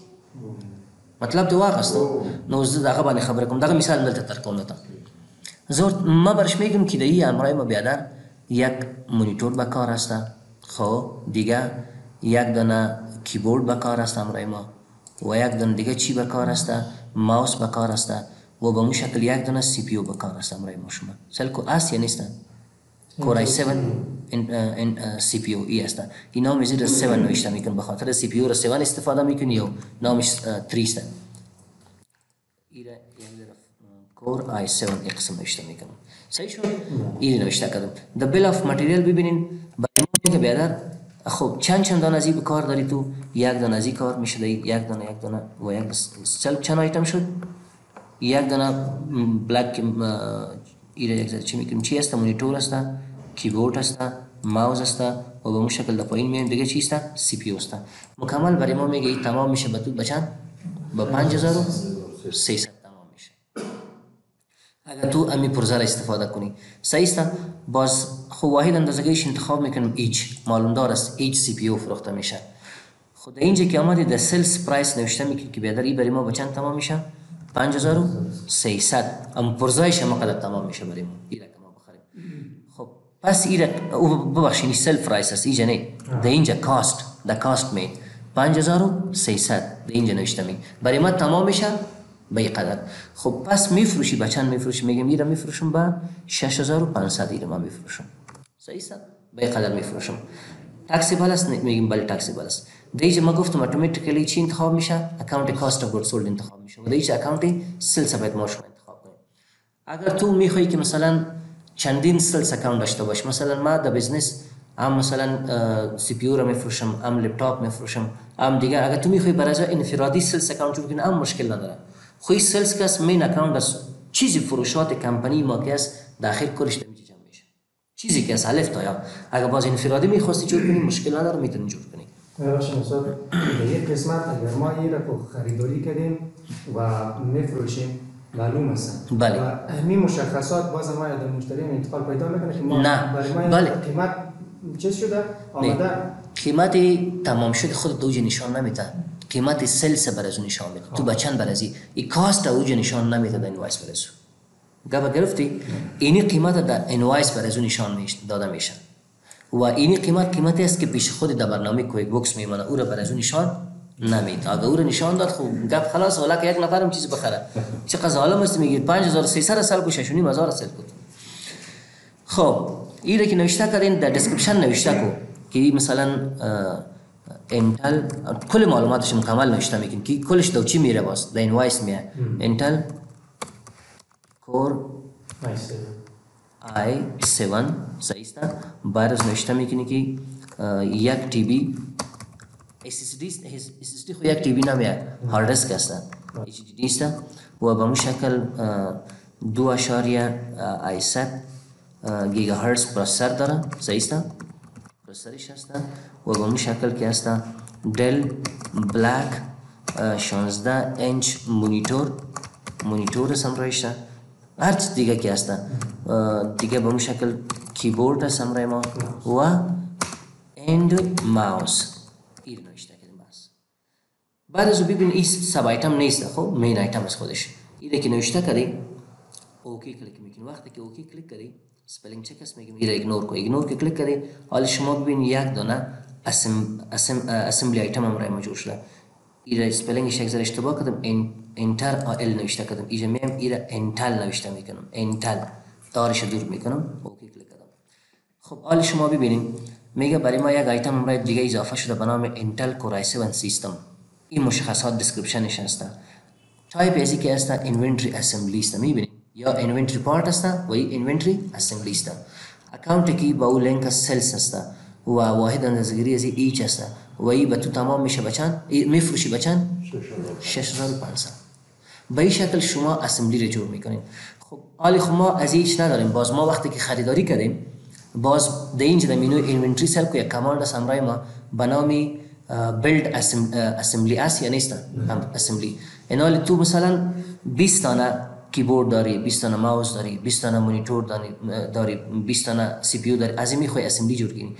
مطلب دا واغستو نو زه دغه باندې خبره کوم دغه مثال دلته تر کوم نه زور ما برش میگم که دیگه امرای ما بیادر یک مونیتور به کار است خب دیگه یک دانه کیبورد به کار است امرای ما و یک دانه دیگه چی به کار است ماوس به کار است و به اون شکل یک دانه سی پی یو به کار است امرای ما شما سلکو اس یا نیست کور آی سون ان سی پی یو ای است این نام زیر هفت نوشته میکنه به خاطر سی پی یو را هفت استفاده میکنه نامش سه است ایره یعنی رف کور آی سیون اقسم اشتمی کنم. صحیح شد؟ ایره نوشته کردم. The bill of material ببینین باید بیادر. خب چند چند دانه ازی بکار داری تو؟ یک دانه ازی کار میشه داری یک دانه یک دانه و یک سلب چند آیتم شد؟ یک دانه بلک ایره یک زد چی میکنیم؟ چی هسته؟ مونیتور هسته؟ کیبورد هسته؟ ماوس هسته و به اون شکل در پایین میایم دیگه چی هسته؟ سی پی یو هسته. مکمل برای ما میگه این تمام میشه به چند؟ با پنج هزار و سیصد تمام میشه. اگر تو امی پرزار استفاده کنی سیستا باز خو واحد اندازگیش انتخاب میکنم ایچ معلومدار است ایچ سی پی یو فروخته میشه. خود اینجا که آمده در سلس پرایس نوشته میکنی که بیادر ای برای ما با چند تمام میشه؟ پنج هزار و سیصد. اما پرزایش هم قدر تمام میشه برای ما این رقم ما بخریم. خب پس این رقم او ببخشینی سلف پرایس است اینجا نه در اینجا کاست در کاست می پنج هزار و سیصد در اینجا نوشتمی برای ما تمام میشه به قدر. خب پس میفروشی با چند میفروشی؟ میگم این را میفروشم با شش هزار و پانصد این را ما میفروشم سیصد به قدر میفروشم. تاکسیبل است؟ میگیم بله تاکسیبل است. در اینجا ما گفتم اتوماتیکلی چی انتخاب میشه؟ اکاونت کاست اف گودز سولد انتخاب میشه و در اینجا اکاونت سلسله باید ما شما انتخاب کنیم. اگر تو میخوایی که مثلا چندین سلسله اکاونت داشته باش مثلا ما در بزنس ام مثلا سی پی یو را میفروشم ام لپتاپ میفروشم ام دیگه اگر تو میخوای برای ازا انفرادی سلس اکاونت بکنی ام مشکل نداره. خو سلس کس مین اکاونت است چیزی فروشات کمپانی ما که است داخل کلش نمیشه جمع میشه چیزی که الف تا یا اگر باز انفرادی میخواستی جور کنی مشکل نداره میتونی جور کنی. باشه استاد یک قسمت اگر ما این را خریداری کردیم و میفروشیم معلوم است. بله. و همین مشخصات باز ما در مشتری انتقال پیدا میکنه که ما برای قیمت چیز شده؟ آمده؟ قیمت تمام شده خود دوجه نشان نمیده. قیمت سلسه برازو نشان میده. تو بچند برازی این کاست اوجه نشان نمیده در انوایس برازو گفت گرفتی؟ اینی قیمت در انوایس برازو نشان داده میشه و اینی قیمت قیمتی است که پیش خود در برنامه کویک بوکس میمونه او را برازو نشان نمیده. اگر او را نشان داد خوب گفت خلاص حالا که یک نفرم چیز بخره چقدر ظالم است میگید پنج هزار و سیصد سال کو ششونیم هزار سال کو. خب ایره که نوشته کردین در دسکریپشن نوشته کو که مثلا انتل کل معلوماتش مکمل نوشته میکن که کلش دو چی میره باز در انوایس میره انتل کور آی سیون سایستا بارز نوشته میکنی که یک تی بی اس اس دی خو یک تی بی نمیره هارد دیسک هستن اچ دی دی است و به شکل دو اشاریه آی سات گیگا هرتز پروسسر داره سایستا پروسسرش هسته و به شکل که هسته دل بلک شانزده انچ مونیتور مونیتور سمرایشته هر چیز دیگه که هسته دیگه به شکل کیبورد سمرای ما و اند ماوس این نوشته کردیم. بس بعد از ببین این سب آیتم نیست خب مین آیتم از خودش اینه که نوشته کردیم اوکی کلیک میکنیم. وقتی که اوکی کلیک کردیم سپلینگ چک است میگیم ایره اگنور کو اگنور که کلیک کردیم حالا شما ببین یک دانه اسمبلی آیتم هم رای ما جور شده ایره سپلینگش یک ذره اشتباه کردم انتر آل نوشته کردم ایجا میم ایره انتل نوشته میکنم انتل دارش دور میکنم اوکی کلیک کردم. خب حالا شما ببینیم میگه برای ما یک آیتم هم رای دیگه اضافه شده به نام انتل کور آی سون سیستم. این مشخصات دسکریپشنش هسته تایپ ازی که هسته انونتری اسمبلی است میبینیم یا انونتری پارت هسته و این انونتری اسمبلی هسته. اکاونت کی با او لینک سلس هسته و واحد اندازه‌گیری از ایچ هسته و ای به تو تمام میشه بچن میفروشی بچن شش هزار و پانصد به این شکل شما اسمبلی رو جور میکنین. خب حالی خب ما از ایچ نداریم باز ما وقتی که خریداری کردیم باز در اینجا در مینوی انونتری سل که یک کماند است همراه ما به نام بیلد اسمبلی است یا نیست اسمبلی اینال تو مثلا بیست تانه کیبورد داری، بیست تا ماوس داری، بیست تا مانیتور داری، بیست تا سی پی یو داری. از این میخوای اسمبلی جور کنی.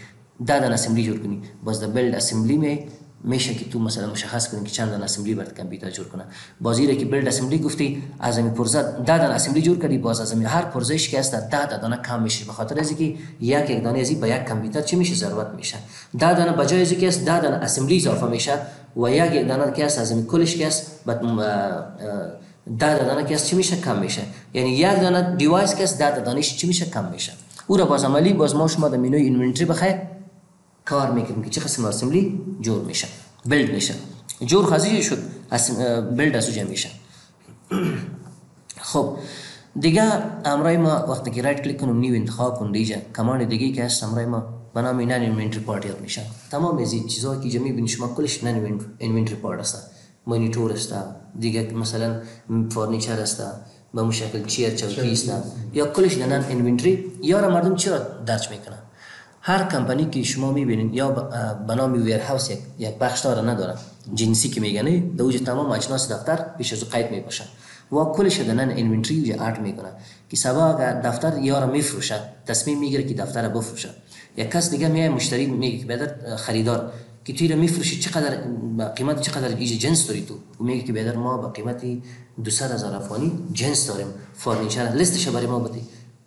دادن اسمبلی جور کنی. باز در بلد اسمبلی می میشه که تو مثلا مشخص کنی که چند تا اسمبلی برات کامپیوتر جور کنه. بازیره که بلد اسمبلی گفتی، از این پرزه دادن اسمبلی جور کردی. باز از این هر پرزش که هست ده تا دانه کم میشه. به خاطر اینکه یک یک دانه ازی با یک کامپیوتر چی میشه ضرورت میشه. ده دانه بجای ازی که هست ده دانه اسمبلی اضافه میشه و یک یک دانه که هست از این کلش که هست داده دانه کس چی میشه کم میشه یعنی یک دانه دیوایس کس داده دانش چی میشه کم میشه او را باز عملی باز ما شما در مینوی اینونتری بخیر کار میکنیم که چه قسم اسمبلی جور میشه بلد میشه جور خزیجه شد بلد از اوجه میشه. دیگه امرای ما وقتی که رایت کلیک کنم نیو انتخاب کنم دیگه کمان دیگه که هست امرای ما به نام نان اینونتری پارت میشه. تمام از چیزا که جمعی بین شما کلش نان اینونتری پارت است. مانیتور است دیگه، مثلا فرنیچر است، به مشکل چیر چوکی است یا کلش نان اینونتری. یارا مردم چرا درج میکنن؟ هر کمپانی که شما میبینید یا به نام ویرهاوس یک یک بخش داره نداره جنسی که میگنه دوج تمام اجناس دفتر پیش از قید میپاشن و کلش دادن اینونتری رو ارد میکنه که سبا دفتر یارا میفروشه تصمیم میگیره که دفتر رو بفروشه. یک کس دیگه میای مشتری میگه بدر خریدار که تو رو میفروشی چقدر قیمت چقدر ایج جنس داری تو، و میگه که بدر ما با قیمت دویست هزار افغانی جنس داریم فرنیچر لیستش برای ما بده.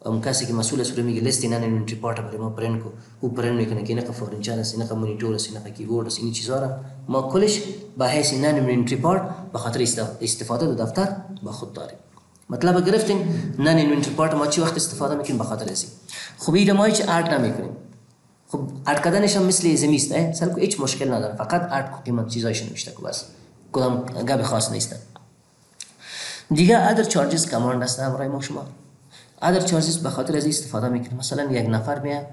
ام کسی که مسئول است میگه لیست نان اینونتری پارت برای ما پرینت کو او پرینت میکنه که اینا فرنیچر است، اینا مانیتور است، اینا کیبورد است، این چیزا را ما کلش به حیث نان اینونتری پارت به خاطر استفاده دو دفتر با خود داریم. مطلب گرفتین نان اینونتری پارت ما چی وقت استفاده میکنیم به خاطر اسی. خب اینم هیچ ارد نمیکنیم. خب ارد کردنش هم مثل زمین است، سر کو هیچ مشکل نداره، فقط ارد قیمت چیزایش نمیشه کو بس، کدام گب خاص نیست. دیگه ادر چارجز کماند است برای ما شما. ادر چارجز به خاطر از استفاده میکنه. مثلا یک نفر میاد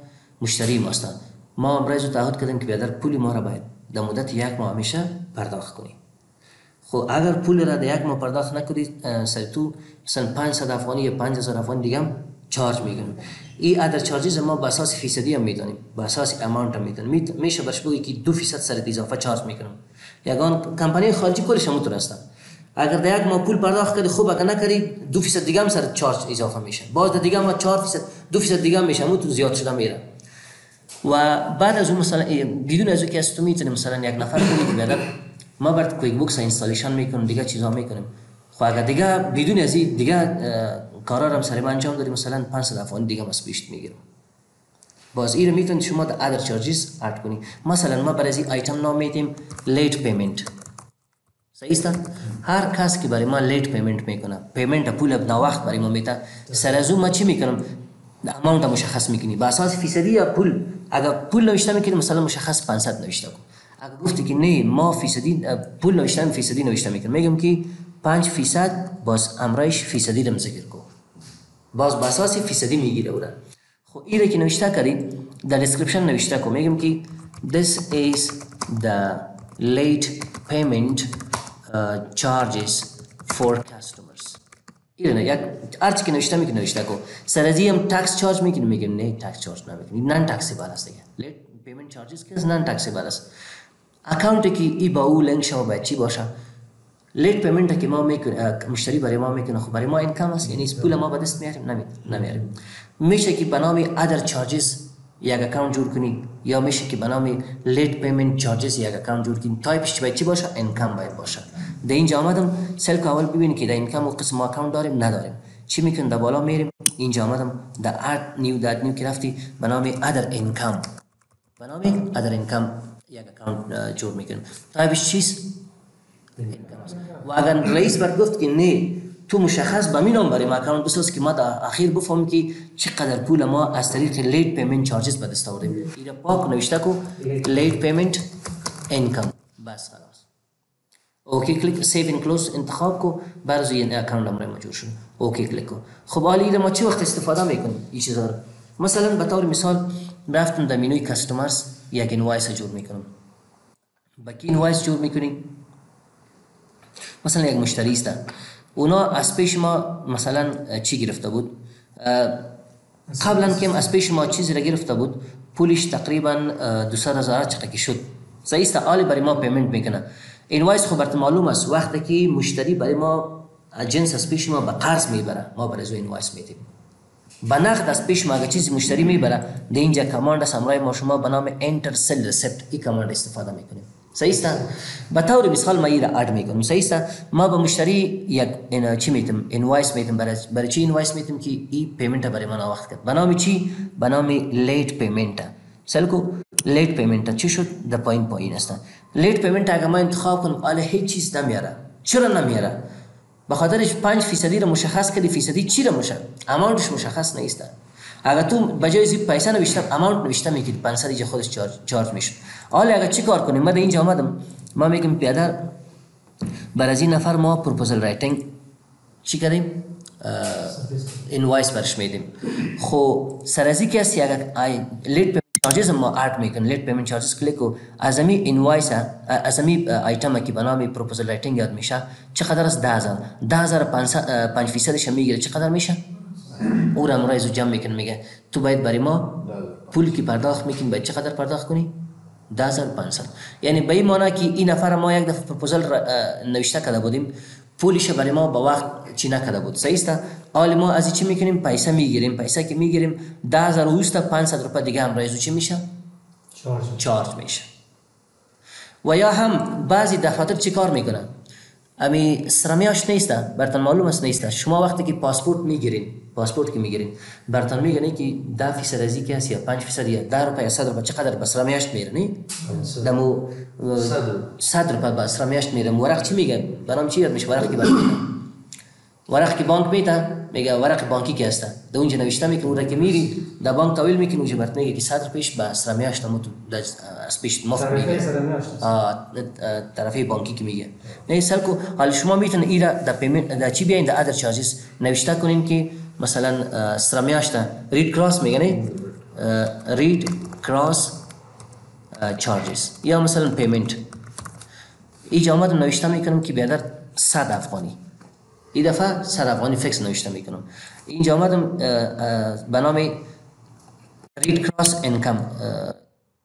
مشتری ما است، ما امروز تعهد کردیم که بیادر پول ما را باید در مدت یک ماه همیشه پرداخت کنی. خب اگر پول را در یک ماه پرداخت نکنی سر تو مثلا پانصد افغانی یا پنج هزار افغانی دیگه هم چارج میکنیم. این ادر چارجز ما به اساس فیصدی هم میدونیم، به اساس اماونت هم میدونیم، میشه برش بگی که دو فیصد سر اضافه چارج میکنم. یگان کمپانی خارجی کلش هم اونطور است، اگر در یک ماه پول پرداخت کردی خوب اگه نکردی دو فیصد دیگه هم سر چارج اضافه میشه، باز دیگه ما چهار فیصد دو فیصد دیگه هم میشه، اون تو زیاد شده میره. و بعد از اون مثلا بدون از اینکه است میتونی مثلا یک نفر کنی که بعد ما برات کویک بوکس اینستالیشن میکنیم دیگه چیزا میکنیم. خب اگه دیگه بدون از این دیگه کارا هم سر ما انجام دادی مثلا پانصد افغان دیگه مس پیش میگیرم، باز این میتونی شما در ادر چارجز اد کنی. مثلا ما برای این آیتم نام میدیم لیت پیمنت، ایستا هر کس که برای ما لیت پیمنت میکنه پیمنت پول اب نا وقت برای ما میتا سر از ما چی میکنم اماونت مشخص میکنی با اساس فیصدی یا پول. اگر پول نوشته میکنی مثلا مشخص پانصد نوشته کو، اگر گفتی که نه ما فیصدی پول نوشتم فیصدی نوشته میکنم میگم که پنج فیصد باز امرایش فیصدی رو ذکر کو، باز با اساس فیصدی میگیره اون. خب اینه که نوشته کردی در دسکریپشن نوشته کو میگم که this is the late payment Uh, charges for customers. اینه یک ارچ که نوشته میکنه نوشته کو سرازی هم تکس چارج میکنه میگیم نه تکس چارج نمیکنیم نان تکسیبل است دیگه. لیت پیمنت چارجز که نان تکسیبل است. اکاونت کی ای با او لینک شما باید چی باشه؟ لیت پیمنت که ما میکنه مشتری برای ما میکنه خب برای ما اینکم است، یعنی پول ما به دست میاریم نمیاریم نمیاریم. میشه که به نام ادر چارجز یک اکاونت جور کنی یا میشه که به نام لیت پیمنت چارجز یک اکاونت جور کنی. تایپش باید چی باشه؟ اینکم باید باشه. در اینجا آمدم سل که اول ببینی که در اینکم و قسم اکاونت داریم نداریم چی میکنم در بالا میریم. اینجا آمدم در اد نیو در اد نیو که رفتی به نام ادر اینکم، به نام ادر اینکم یک اکاونت جور میکنم. تایپش چیست؟ و اگر رئیس بر گفت که نه تو مشخص به می نام برای ما اکاونت بساز که ما در اخیر بفهم که چقدر پول ما از طریق لیت پیمنت چارجز به دست آوردیم. اینو پاک نوشته کو لیت پیمنت اینکم بس خلاص. اوکی کلیک سیو اند کلوز انتخاب کو برای این اکاونت امر موجود شد. اوکی کلیک کو. خب حالا اینو ما چه وقت استفاده میکنیم این چیزا رو؟ مثلا به طور مثال رفتم در منوی کاستمرز یک اینوایس جور میکنم. باقی اینوایس جور میکنیم. مثلا یک مشتری است اونا از پیش ما مثلا چی گرفته بود؟ قبلا که از پیش ما چیزی را گرفته بود پولش تقریبا دویست هزار چقدر شد زایسته آلی برای ما پیمنت میکنه. اینوایس خب برات معلوم است وقتی که مشتری برای ما جنس از پیش ما به قرض میبره ما برای زو اینوایس میدیم. به نقد از پیش ما اگه چیزی مشتری میبره در اینجا کماند است همراه ما شما به نام انتر سل ریسپت این کماند استفاده میکنیم. صحیح است. به طور مثال ما این را اد میکنم. صحیح است. ما به مشتری یک اینا چی میتم اینوایس میتم برای برای چی اینوایس میتم که این پیمنت برای من وقت کرد. به نام چی؟ به نام لیت پیمنت. سل کو لیت پیمنت چی شد؟ د پوینت پوینت است. لیت پیمنت اگه ما انتخاب کنم آله هیچ چیز نمیاره. چرا نمیاره؟ به خاطرش پنج فیصد را مشخص کردی، فیصدی چی را مشخص؟ اماونتش مشخص نیست. اگر تو بجای زی پیسه نوشتم اماونت نوشتم میگید پانصد دیگه خودش چارج چارج میشه. حالا اگر چی کار کنیم؟ ما اینجا آمدم ما میگم پیادر برای این نفر ما پروپوزال رایتینگ چی کردیم؟ اینوایس برش میدیم. خب سرازی کسی اگر لیت چارجز ما ارد میکنه، لیت پیمنت چارجز کلیک کو از امی اینوایس از امی آیتم که بنامی پروپوزال رایتینگ یاد میشه چقدر است؟ ده هزار. ده هزار و پانصد فیصدش میگیره. چقدر میشه؟ او را مرایزو جمع میکنه، میگه تو باید برای ما پولی که پرداخت میکنی باید چقدر پرداخت کنی؟ ده هزار و پانصد. یعنی به این معنی که این نفر ما یک دفعه پروپوزال نوشته کرده بودیم، پولش برای ما با وقت چی نکرده بود، صحیح است؟ حال ما از چی میکنیم؟ پیسه میگیریم. پیسه که میگیریم ده هزار اوست، پانصد روپیه دیگه هم رایزو چی میشه؟ چارج چارج میشه. و یا هم بعضی دفاتر چیکار میکنن؟ امی سرمیاش نیسته، برتون معلوم است نیسته. شما وقتی که پاسپورت میگیرین، پاسپورت که میگیرین برتون میگن که ده درصد از این کسی یا پنج درصد یا ده درصد صد درصد چقدر به سرمیاش میره، نه؟ دمو صد درصد به سرمیاش میره. ورق چی میگن؟ برام چی یاد میشه ورق که برام ورق که بانک میتا میگه ورق بانکی که هسته ده اونجا نوشته میکنه، اون را که میری ده بانک تاویل میکنه اونجا برت میگه که صد پیش به سرمیاش تمو از پیش مفت میگه طرفی بانکی که میگه نه سر کو. حال شما میتونید این را ده پیمنت ده چی بیاین ده ادر چارجز نوشته کنین که مثلا سرمیاش تا رید کراس میگه، نه رید کراس چارجز یا مثلا پیمنت اینجا اومد نوشته میکنم که به ادر صد افغانی. این دفعه صد افغانی فکس نوشته میکنم. اینجا اومدم به نام رید کراس انکم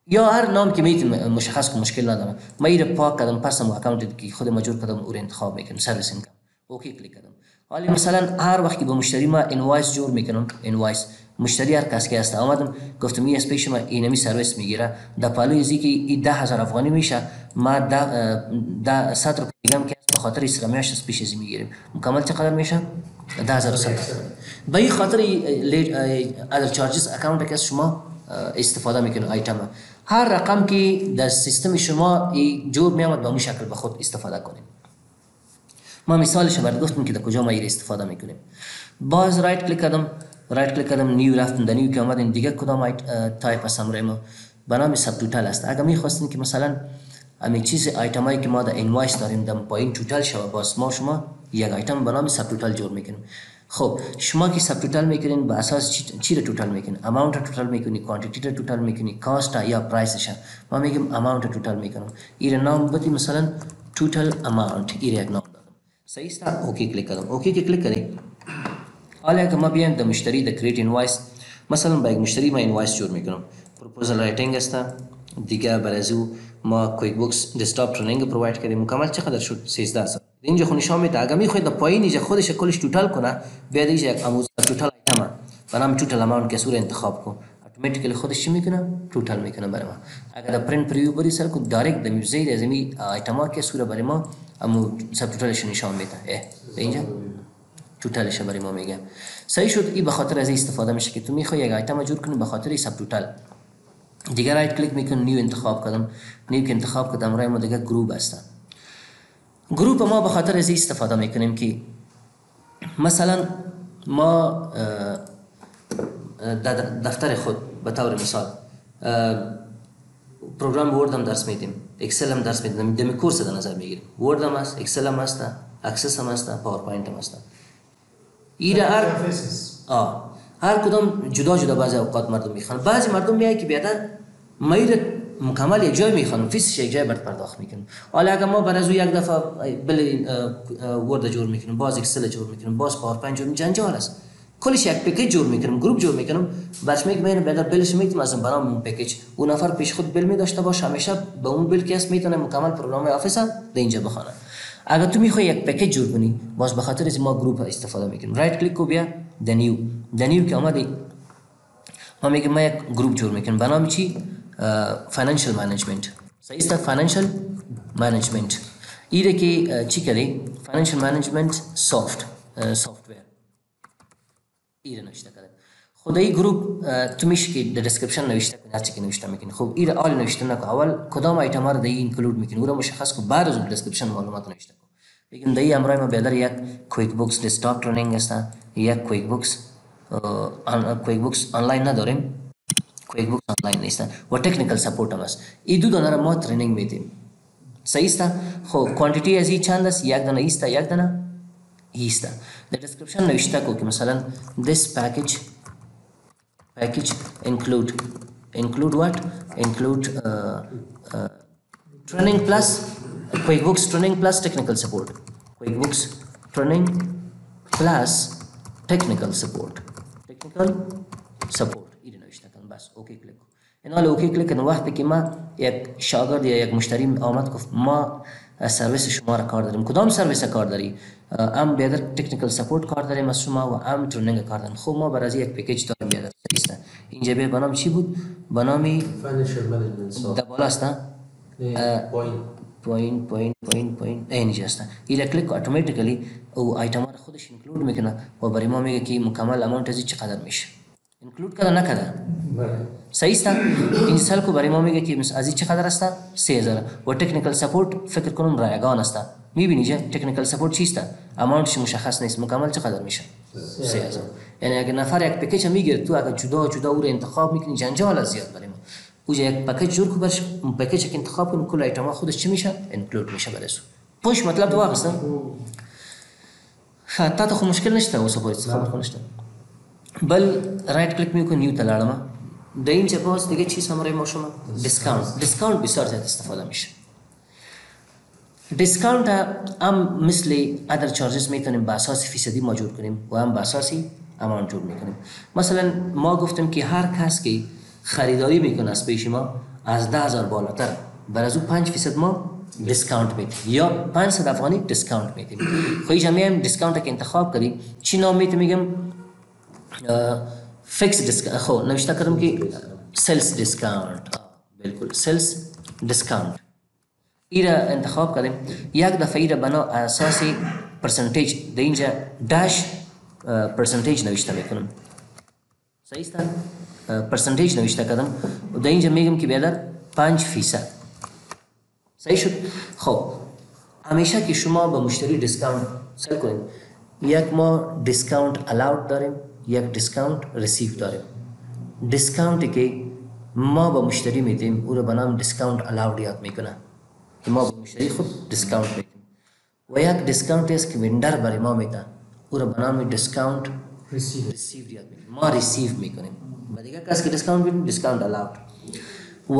یا هر نام که میتونم مشخص کنم، مشکل نداره. من این رو پاک کردم، پسم اکانت که خود ما جور کردم او رو انتخاب میکنم، سرویس انکم اوکی کلیک کردم. حالی مثلا هر وقت که به مشتری ما انوایس جور میکنم، انوایس مشتری هر کس که هست اومدم گفتم این اسپیس شما اینمی سرویس میگیره ده پالوی زی که این ده هزار افغانی میشه، ما ده صد رو میگم که به خاطر اسرامیاش اسپیس زی میگیریم، مکمل چقدر میشه؟ ده هزار صد. به این خاطر ادر چارجز اکانت که شما استفاده میکنه آیتم هر رقم که در سیستم شما جور میامد به اون شکل به خود استفاده کنیم. ما مثالش برای گفتم که در کجا ما این استفاده میکنیم. باز رایت کلیک کردم، رایت کلیک کردم، نیو رفتم، در نیو که آمدیم دیگه کدام تایپ هستم روی ما بنام سب توتال است. اگر میخواستیم که مثلا امی چیز آیتم هایی که ما در انوایس داریم در پایین توتال شود، باز ما شما یک آیتم بنام سب توتال جور میکنیم. خب شما که سب توتال میکنین به اساس چی, چی رو توتال میکنین؟ اماونت رو توتال میکنی، کوانتیتی رو توتال میکنی، کاست یا پرایسش. ما میگیم اماونت رو توتال میکنم، این نام بدی مثلا توتال اماونت، این نام دادم، صحیح است؟ اوکی کلیک کردم. اوکی که کلیک کردین حالا که ما بیایم در مشتری در کریت انوایس، مثلا برای مشتری ما انوایس جور میکنم، پروپوزال رایتینگ است دیگه، برازو ما کویک بوکس دسکتاپ ترنینگ پروواید کردیم، مکمل چقدر شد؟ سیزده ساعت. اینجا خونش هم میاد می خود پایین اینجا خودش کلش توتال کنه، بعد اینجا یک اموز توتال آیتم بنام توتال اماونت که سور انتخاب کو اتوماتیکلی خودش چی میکنه؟ توتال میکنه برای ما. اگر پرینت پریویو بری سر کو دایرکت د میوزیک از می آیتم که سور برای ما امو سب توتالش نشون میده، اینجا توتالش برای ما میگه. صحیح شد. این به خاطر از استفاده میشه که تو میخوای یک آیتم جور کنی به خاطر سب توتال. دیگه رایت کلیک میکنم، نیو انتخاب کردم، نیو که انتخاب کردم رای ما دیگه گروپ است. گروپ ما به خاطر از استفاده میکنیم که مثلا ما دفتر خود به طور مثال پروگرام ورد هم درس میدیم، اکسل هم درس میدیم، دمی کورس در نظر میگیریم، ورد هم هست، اکسل هم هست، اکسس هم هست، پاورپوینت هم هست. این هر آه هر کدام جدا جدا بعضی اوقات مردم میخوان، بعضی مردم میای که بیادن مایره مکمل یک جای میخوان، فیسش یک جای برد پرداخت میکنن. حالا اگر ما برازو یک دفعه بل ورد جور میکنیم، باز اکسل جور میکنیم، باز پاورپوینت جور، جنجال است. کلش یک پکیج جور میکنیم، گروپ جور میکنیم، بعدش میگم من بعدا بلش میتونم از برام پکیج اون نفر پیش خود بل می داشته باشه، همیشه به اون بل کیس میتونه مکمل پروگرام آفیس ده اینجا بخونه. اگر تو میخوای یک پکیج جور کنی، باز به خاطر از ما گروپ استفاده میکنیم. رایت کلیک کو بیا د نیو، د نیو که اومدی ما میگم ما یک گروپ جور میکنیم به نام چی؟ فاینانشل منیجمنت، صحیح است؟ فاینانشل منیجمنت ایره که چی کردی؟ فاینانشل منیجمنت سافت سافتویر ایره نوشته کرد. خدای گروپ تو میشه که در دسکریپشن نوشته کنی، هرچی که نوشته میکنی. خب ایره آل نوشته نکو، اول کدام آیتم ها رو دیگه اینکلود میکنی او رو مشخص کو، بعد از اون دسکریپشن معلومات نوشته کو. لیکن دیگه امرای ما بیادر یک کویک بوکس دسکتاپ رنینگ است، یک کویک بوکس کویک بوکس آنلاین نداریم، کویک بوکس آنلاین نیست و تکنیکال سپورت هم است. این دو دانه را ما ترینینگ میدیم، صحیح است؟ خب کوانتیتی از این چند است؟ یک دانه ایست، یک دانه ایسته. در دسکریپشن نوشته کو که مثلا this package package include include what include uh, uh, training plus QuickBooks training plus technical support QuickBooks training plus technical support technical support اینو نوشته کن بس اوکی کلیک. اینا اوکی کلیک کردن وقتی که ما یک شاگرد یا یک مشتری آمد گفت ما سرویس شما را کار داریم، کدام سرویس کار داری؟ ام بیادر تکنیکال سپورت کار داریم از شما و ام ترنینگ کار داریم. خب ما برای یک پیکیج داریم بیادر سرویس نه اینجا به بنام چی بود؟ بنامی دبالا است نه؟ پوین پوین پوین پوین پوین اینجا است این کلیک اتوماتیکلی او آیتم ها خودش اینکلود میکنه و برای ما میگه که مکمل اماونت از چقدر میشه. اینکلود کرده نکرده صحیح است. این سال کو برای ما میگه که از این چقدر است؟ سه هزار و تکنیکال سپورت فکر کنم رایگان است. میبینی چه تکنیکال سپورت چیست؟ اماونتش مشخص نیست مکمل چقدر میشه سه هزار. یعنی اگه نفر یک پکیج میگیره تو اگه جدا جدا او رو انتخاب میکنی جنجال زیاد برای ما. اوج یک پکیج جور کو برش پکیج که انتخاب کنی کل آیتم خودش چی میشه؟ اینکلود میشه برسو. پوش مطلب دو است. حتی تو مشکل نشته و سپورت خبر نشته. بل رایت کلیک میکنی نیو تلاردم. در این جباز دیگه چیز هم رای ما شما دسکاونت دسکاونت بسیار زیاد استفاده میشه. دسکاونت هم مثل ادر چارجز میتونیم به اساس فیصدی ما جور کنیم و هم به اساسی اماونت جور میکنیم. مثلا ما گفتم که هر کس که خریداری میکنه از پیش ما از ده هزار بالاتر بر از او پنج فیصد ما دسکاونت میدیم یا پانصد افغانی دسکاونت میدیم. خب اینجا میایم دسکاونت که انتخاب کردیم چی نام میگم فیکس دسکاونت. خب نوشته کردم که سلس دسکاونت بالکل سلس دسکاونت ایرا انتخاب کردیم. یک دفعه ایرا بنا اساسی پرسنتیج در اینجا داش پرسنتیج نوشته میکنم صحیح است. پرسنتیج نوشته کردم در اینجا میگم که بیادر پنج فیصد صحیح شد. خب همیشه که شما به مشتری دسکاونت سل کنید یک ما دسکاونت الاود داریم یک دیسکاونت ریسیو داریم. دیسکاونتی که ما به مشتری میدیم او رو به نام دیسکاونت الاود یاد میکنه که ما به مشتری خود دیسکاونت میدیم و یک دیسکاونتی است که وندر برای ما میده او رو به نام دیسکاونت ریسیو ریسیو یاد میکنه ما ریسیو میکنیم و دیگه کس که دیسکاونت میدیم دیسکاونت الاود و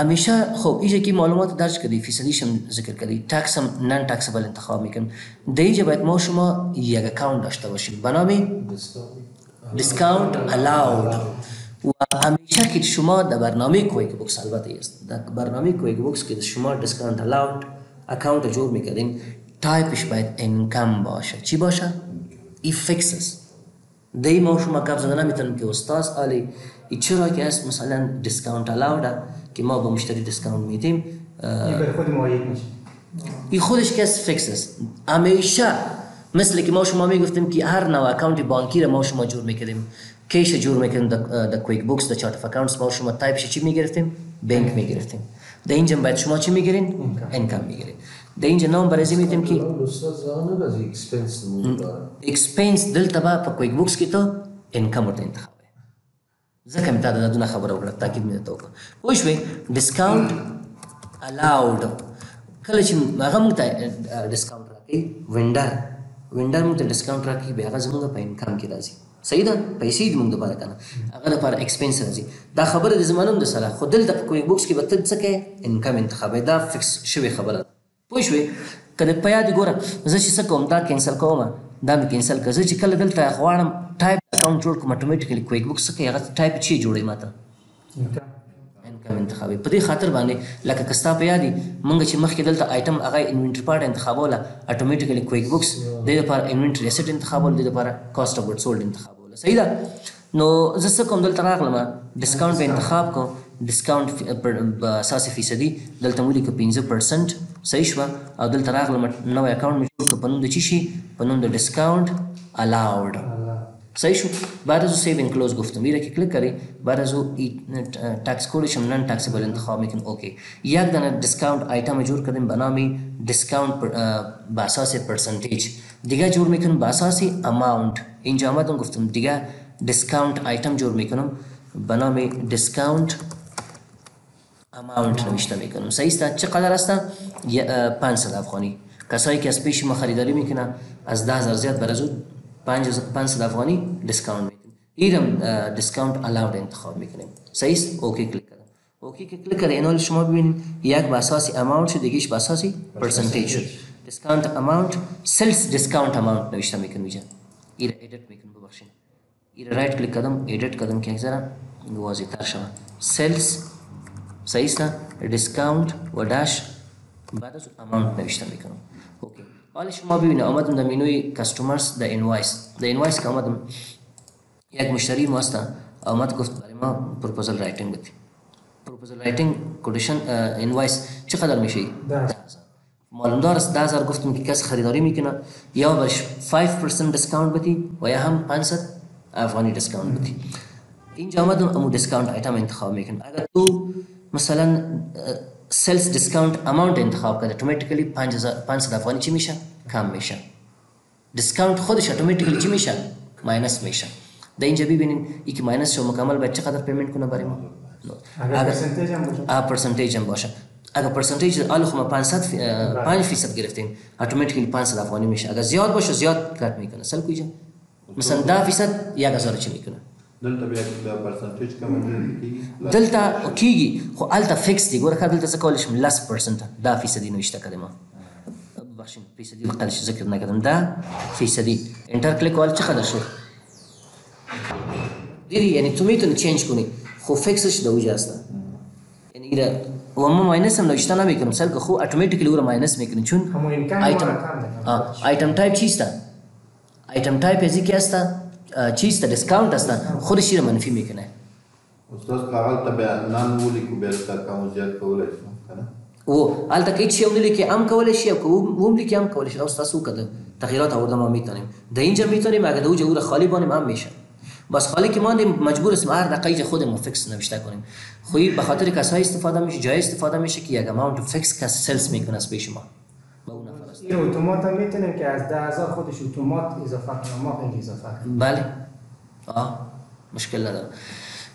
همیشه خب اینجا که معلومات درج کردی فیصدیش هم ذکر کردی تکس هم نان تکسبل انتخاب میکنیم. دیگه باید ما شما یک اکاونت داشته باشیم به نام discount allowed و همیشه که شما در برنامه کویک بوکس البته است در برنامه کویک بوکس که شما discount allowed اکاونت جور میکردین تایپش باید انکم باشه چی باشه؟ ای فیکسس دی ما شما کم زده نمیتونم که استاز آلی ای چرا که هست مثلا discount allowed که ما به مشتری discount میدیم ای بر خود معاید میشه ای خودش که هست فیکسس. همیشه مثل که ما شما میگفتیم که هر نوع اکاونت بانکی را ما شما جور میکردیم کیش جور میکردیم در کویک بوکس در چارت اف اکاونتس ما شما تایپش چی میگرفتیم؟ بینک میگرفتیم. در اینجا باید شما چی میگیرین؟ انکم میگیرین. در اینجا نام برازی میتیم که اکسپنس دلتا با پا کویک بوکس که تو انکم ورد انتخابه زکر میتا دادونه خبر رو برد تاکید میده تو کن پوشوی دیسکاونت الاود کلچی مغم تا دیسکاونت راکی وندر وندر مون ته ډسکاونټ راکې به هغه زموږ په انکم کې راځي صحیح ده پیسې دې مونږ لپاره کنه هغه لپاره اکسپنس راځي دا خبره د زمانم د سره خو دل د کویک بوکس کې به ته څه کې انکم انتخابې دا فکس شوی خبره پوه شوې کله په یاد ګورم زه چې څه کوم دا کینسل کوم دا مې کینسل کړ چې کله دلته غواړم ټایپ اکاونټ جوړ کوم اتوماتیکلی کویک بوکس کې هغه ټایپ چی جوړې ماته انکم انتخابې په دې خاطر باندې لکه کستا په یادی مونږ چې مخکې دلته آیتم هغه انوینټری پارت انتخابوله اتوماتیکلی کویک بوکس د دې لپاره انوینټری اسټ انتخابول د دې لپاره کاست اف گودز سولد انتخابوله صحیح ده. نو زه څه کوم دلته راغلم ډسکاونټ به انتخاب کوم ډسکاونټ په اساس فیصدی دلته مولي کو پنځه درصد صحیح شو او دلته راغلم نو اکاونټ مې جوړ کړم د چی شي په نوم د ډسکاونټ الاود صحیح شو. بعد از سیو ان کلوز گفتم میره که کلیک کری بعد از تکس کودش هم نان تکسیبل انتخاب میکنم اوکی. یک دانه دیسکاونت آیتم جور کردیم به نامی دیسکاونت به اساس پرسنتیج دیگه جور میکنم به اساس اماونت. اینجا آمدم گفتم دیگه دیسکاونت آیتم جور میکنم به نامی دیسکاونت اماونت نوشته میکنم صحیح است. چقدر است؟ پانصد افغانی کسایی که از پیش ما خریداری میکنن از ده هزار زیاد بر ازو پنج صد افغانی دیسکاونت میکنیم. اینم دیسکاونت الاود انتخاب میکنیم. صحیح است؟ اوکی کلیک کردم. اوکی که کلیک کردین اول شما ببینید یک بر اساس اماونت شد، دیگهش بر اساس پرسنتیج شد. دیسکاونت اماونت سلز دیسکاونت اماونت نوشته میکنم اینجا. این ادیت میکنم ببخشید. این رایت کلیک کردم ادیت کردم که ذرا واضح تر شود. سلز صحیح است؟ دیسکاونت و داش بعد از اماونت نوشته میکنم. اوکی. حالا شما ببینید آمدم در منوی کاستومرز در اینوایس. در اینوایس که آمدم یک مشتری ما هست آمد گفت برای ما پروپوزال رایتینگ بده. پروپوزال رایتینگ کوڈیشن اینوایس چقدر میشه؟ ده هزار. معلومدار است ده هزار گفتم که کس خریداری میکنه یا بهش پنج درصد دیسکاونت بدی و یا هم پانصد افغانی دیسکاونت بدی. اینجا آمدم امو دیسکاونت آیتم انتخاب میکنم. اگر تو مثلا سلز دیسکاونت اماونت انتخاب کرده اتوماتیکلی پنج هزار و پانصد افغانی چی میشه؟ کم میشه. دیسکاونت خودش اتوماتیکلی چی میشه؟ ماینس میشه. در اینجا ببینید این که ماینس شو مکمل باید چقدر پیمنت کنه برای ما؟ اگر پرسنتیج هم باشه آ پرسنتیج هم باشه اگر پرسنتیج آل خود ما پانصد پنج درصد گرفتیم اتوماتیکلی پانصد افغانی میشه. اگر زیاد باشه زیاد کات میکنه. سل کجا مثلا ده درصد یک هزار چی میکنه؟ دلتا بیا کلا پرسنتیج کم اندازه دلتا کیگی خو التا فیکس دی گور کابل دلتا کولش پنج درصد ده فیصدی نوشته کده ما بخشین فیصدی قلش ذکر نکردم ده فیصدی انتر کلیک وال چقدر شد دیری یعنی تو میتونی چینج کنی خو فیکسش دوجه است یعنی ایرا و ما ماینس هم نوشته نمیکنم سر که خو اتوماتیکلی ور ماینس میکنه چون آیتم آیتم تایپ چیستا آیتم تایپ ازی کی استا چیز تا دیسکاونت هستن خودش رو منفی میکنه. استاد قال تبع نان ولی کو بیل تا کمزیات کولای کنه او البته که چی اون لیکه ام کولای شی کو اون لیکه ام کولای شی استاد سو کده تغییرات آوردن ما میتونیم در اینجا میتونیم اگه دو جور خالی بانیم هم میشه بس خالی که ما مجبور اسم هر دقیقه خودمون فیکس نوشته کنیم خویی به خاطر کسای استفاده میشه جای استفاده میشه که یک اماونت فیکس کس سلز میکنه اس پیش ما این اتومات هم میتونیم که از ده هزار خودش اتومات اضافه کنم ما خیلی اضافه کنم بله آه مشکل نداره.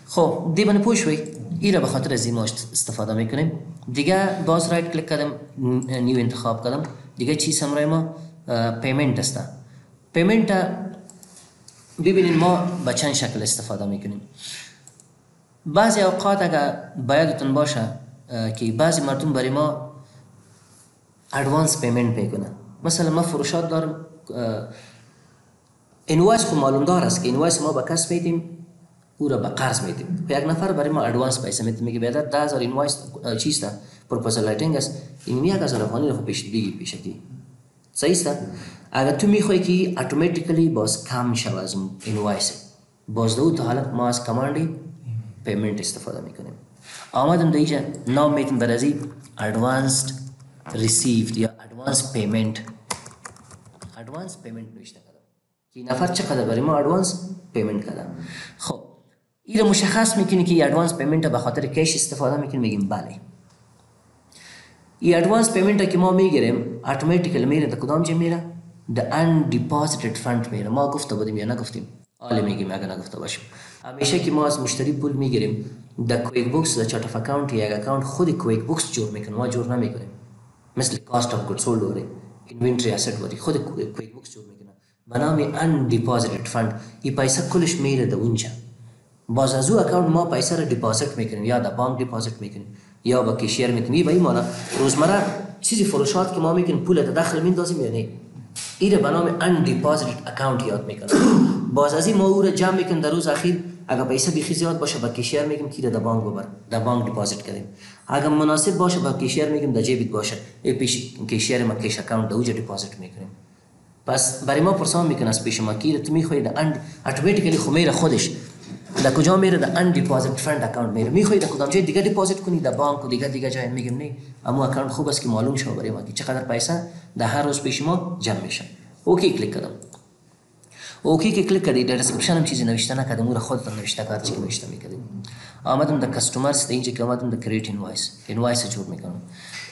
خب دیگه من پوشوی این را به خاطر از این ما استفاده میکنیم دیگه باز رایت کلیک کردم نیو انتخاب کردم دیگه چیز هم رای ما پیمنت است پیمنت ها ببینید ما به چند شکل استفاده میکنیم بعضی اوقات اگر بایدتون باشه که بعضی مردم برای ما ادوانس پیمنت پی کنه مثلا ما فروشات دارم اینوایس خو معلوم دار است که اینوایس ما به کس میدیم او را به قرض میدیم یک نفر برای ما ادوانس پیسه میگه بعدا ده هزار اینوایس چیستا پروپوزال رایتینگ است این یک هزار افغانی رو پیش دیگه پیش دی صحیح است اگر تو میخوای که اتوماتیکلی باز کم شوه از اینوایس باز دو تا حالت ما از کماندی پیمنت استفاده میکنیم آمدم دیگه نام میتون برازی ادوانسد received یا advance payment advance payment نوشته کردم که نفر چقدر برای ما advance payment کردم خب این رو مشخص میکنی که این advance payment به خاطر کش استفاده میکنیم میگیم بله این advance payment که ما میگیریم automatically میره در کدام جه میره the undeposited fund میره ما گفته بودیم یا نگفتیم آله میگیم اگر نگفته باشیم همیشه که ما از مشتری پول میگیریم در کویک بوکس در چارت اف اکاونت یا اکاونت خود کویک بوکس جور میکنه ما جور نمیکنیم مثل کاست آف گودز سولد وری اینونتری اسید وری خود کویک بوکس جور میکنه به نام ان دیپوزیتد فاند این پیسه کلش میره ده اونجا باز از او اکاونت ما پیسه رو دیپوزیت میکنیم یا در بانک دیپوزیت میکنیم یا با کشیر میکنیم به این معنی روزمره چیزی فروشات که ما میکنیم پول در داخل میندازیم یا نه این به نام ان دیپوزیتد اکاونت یاد میکنه باز از این ما او رو جمع میکنیم در روز اخیر اگر پیسه بیخی زیاد باشه با کشیر میگیم کی در بانک ببر در بانک دیپوزیت کنیم اگر مناسب باشه با کشیر میگیم در جیبت باشه ای پیش کشیر ما کش اکاونت در اوج دیپوزیت میکنیم پس برای ما پرسان میکنه از پیش ما کی تو میخوای در اند اتوماتیکلی خمیر خودش در کجا میره در اند دیپوزیت فند اکاونت میره میخوای در کدام جای دیگه دیپوزیت کنی در بانک دیگه دیگه جای میگیم نه اما اکاونت خوب است که معلوم شو برای ما چقدر پیسه در هر روز پیش ما جمع میشه اوکی کلیک کردم اوکی که کلیک کردی در دسکریپشن هم چیزی نوشته نکردم اون رو خودتون نوشته کردم چی نوشته میکردیم آمدم در کاستمرز تا اینجا که آمدم در کرییت اینوایس اینوایس جور میکنم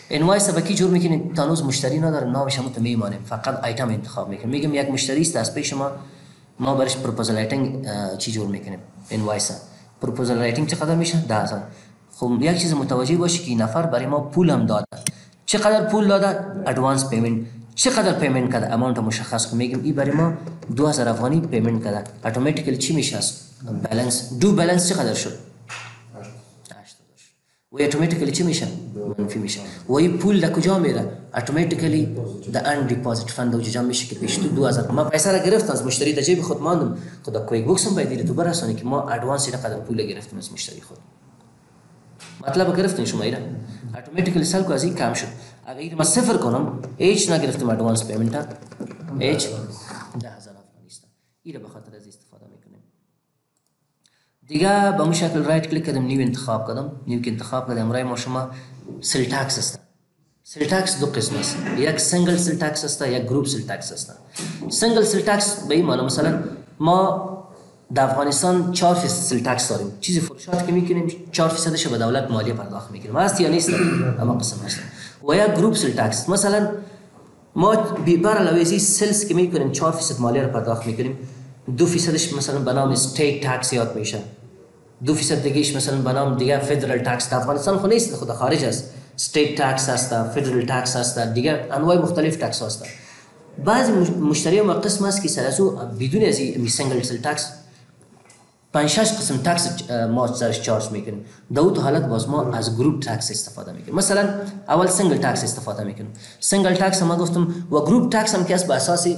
اینوایس به کی جور میکنیم تانوز مشتری ندارم نامش هم تو میمانیم فقط آیتم انتخاب میکنیم میگم یک مشتری است از پیش ما ما برش پروپوزال رایتینگ چی جور میکنیم اینوایس پروپوزال رایتینگ چقدر میشه ده هزار خب یک چیز متوجه باشی که نفر برای ما پول هم داده چقدر پول داده ادوانس پیمنت چقدر پیمنت کرده اماونت مشخص کنم. میگم این برای ما دو هزار افغانی پیمنت کرده، اتوماتیکلی چی میشه؟ بالانس دو بالانس چقدر شد؟ و اتوماتیکلی چی میشه؟ منفی میشه. و این پول در کجا میره؟ اتوماتیکلی در آن دیپوزیت فند او جمع میشه که پیش تو دو هزار ما پیسه را گرفتم از مشتری، در جیب خود ماندم. خدا کویک بوکس هم باید تو برسونه که ما ادوانس چقدر پول گرفتیم از مشتری خود. مطلب گرفتین شما ایرا اتوماتیکلی سال کو از این کم شد. اگر این ما صفر کنم ایچ نگرفتم ادوانس پیمنت ها ایچ ده هزار افغانستان ایرا به خاطر از استفاده میکنیم. دیگه به اون شکل رایت کلیک کردم، نیو انتخاب کردم، نیو که انتخاب کردم رای ما شما سل تاکس است. سل تاکس دو قسم است، یک سنگل سل تاکس است، یک گروپ سل تاکس است. سنگل سل تاکس به این معنی مثلا ما در افغانستان چهار فیصد سل تاکس داریم، چیزی فروشات که میکنیم چهار فیصدش به دولت مالیه پرداخت میکنیم، هست یا نیست؟ اما قسم هست. و یک گروپ سل تاکس مثلا ما بیبر لویزی سلس که میکنیم چهار فیصد مالیه رو پرداخت میکنیم، دو فیصدش مثلا به نام استیت تاکس یاد میشه، دو فیصد دیگهش مثلا به نام دیگه فدرال تاکس. افغانستان خو نیست، خود خارج است، استیت تاکس هست، فدرال تاکس هست، دیگه انواع مختلف تاکس هست. بعضی مشتری ما قسم است که سرازو بدون از این سنگل سل تاکس پنج شش قسم تکس ما سرش چارج میکنیم. در اون حالت باز ما از گروپ تکس استفاده میکنیم. مثلا اول سنگل تکس استفاده میکنیم، سنگل تکس ما گفتم و گروپ تکس هم که از اساسی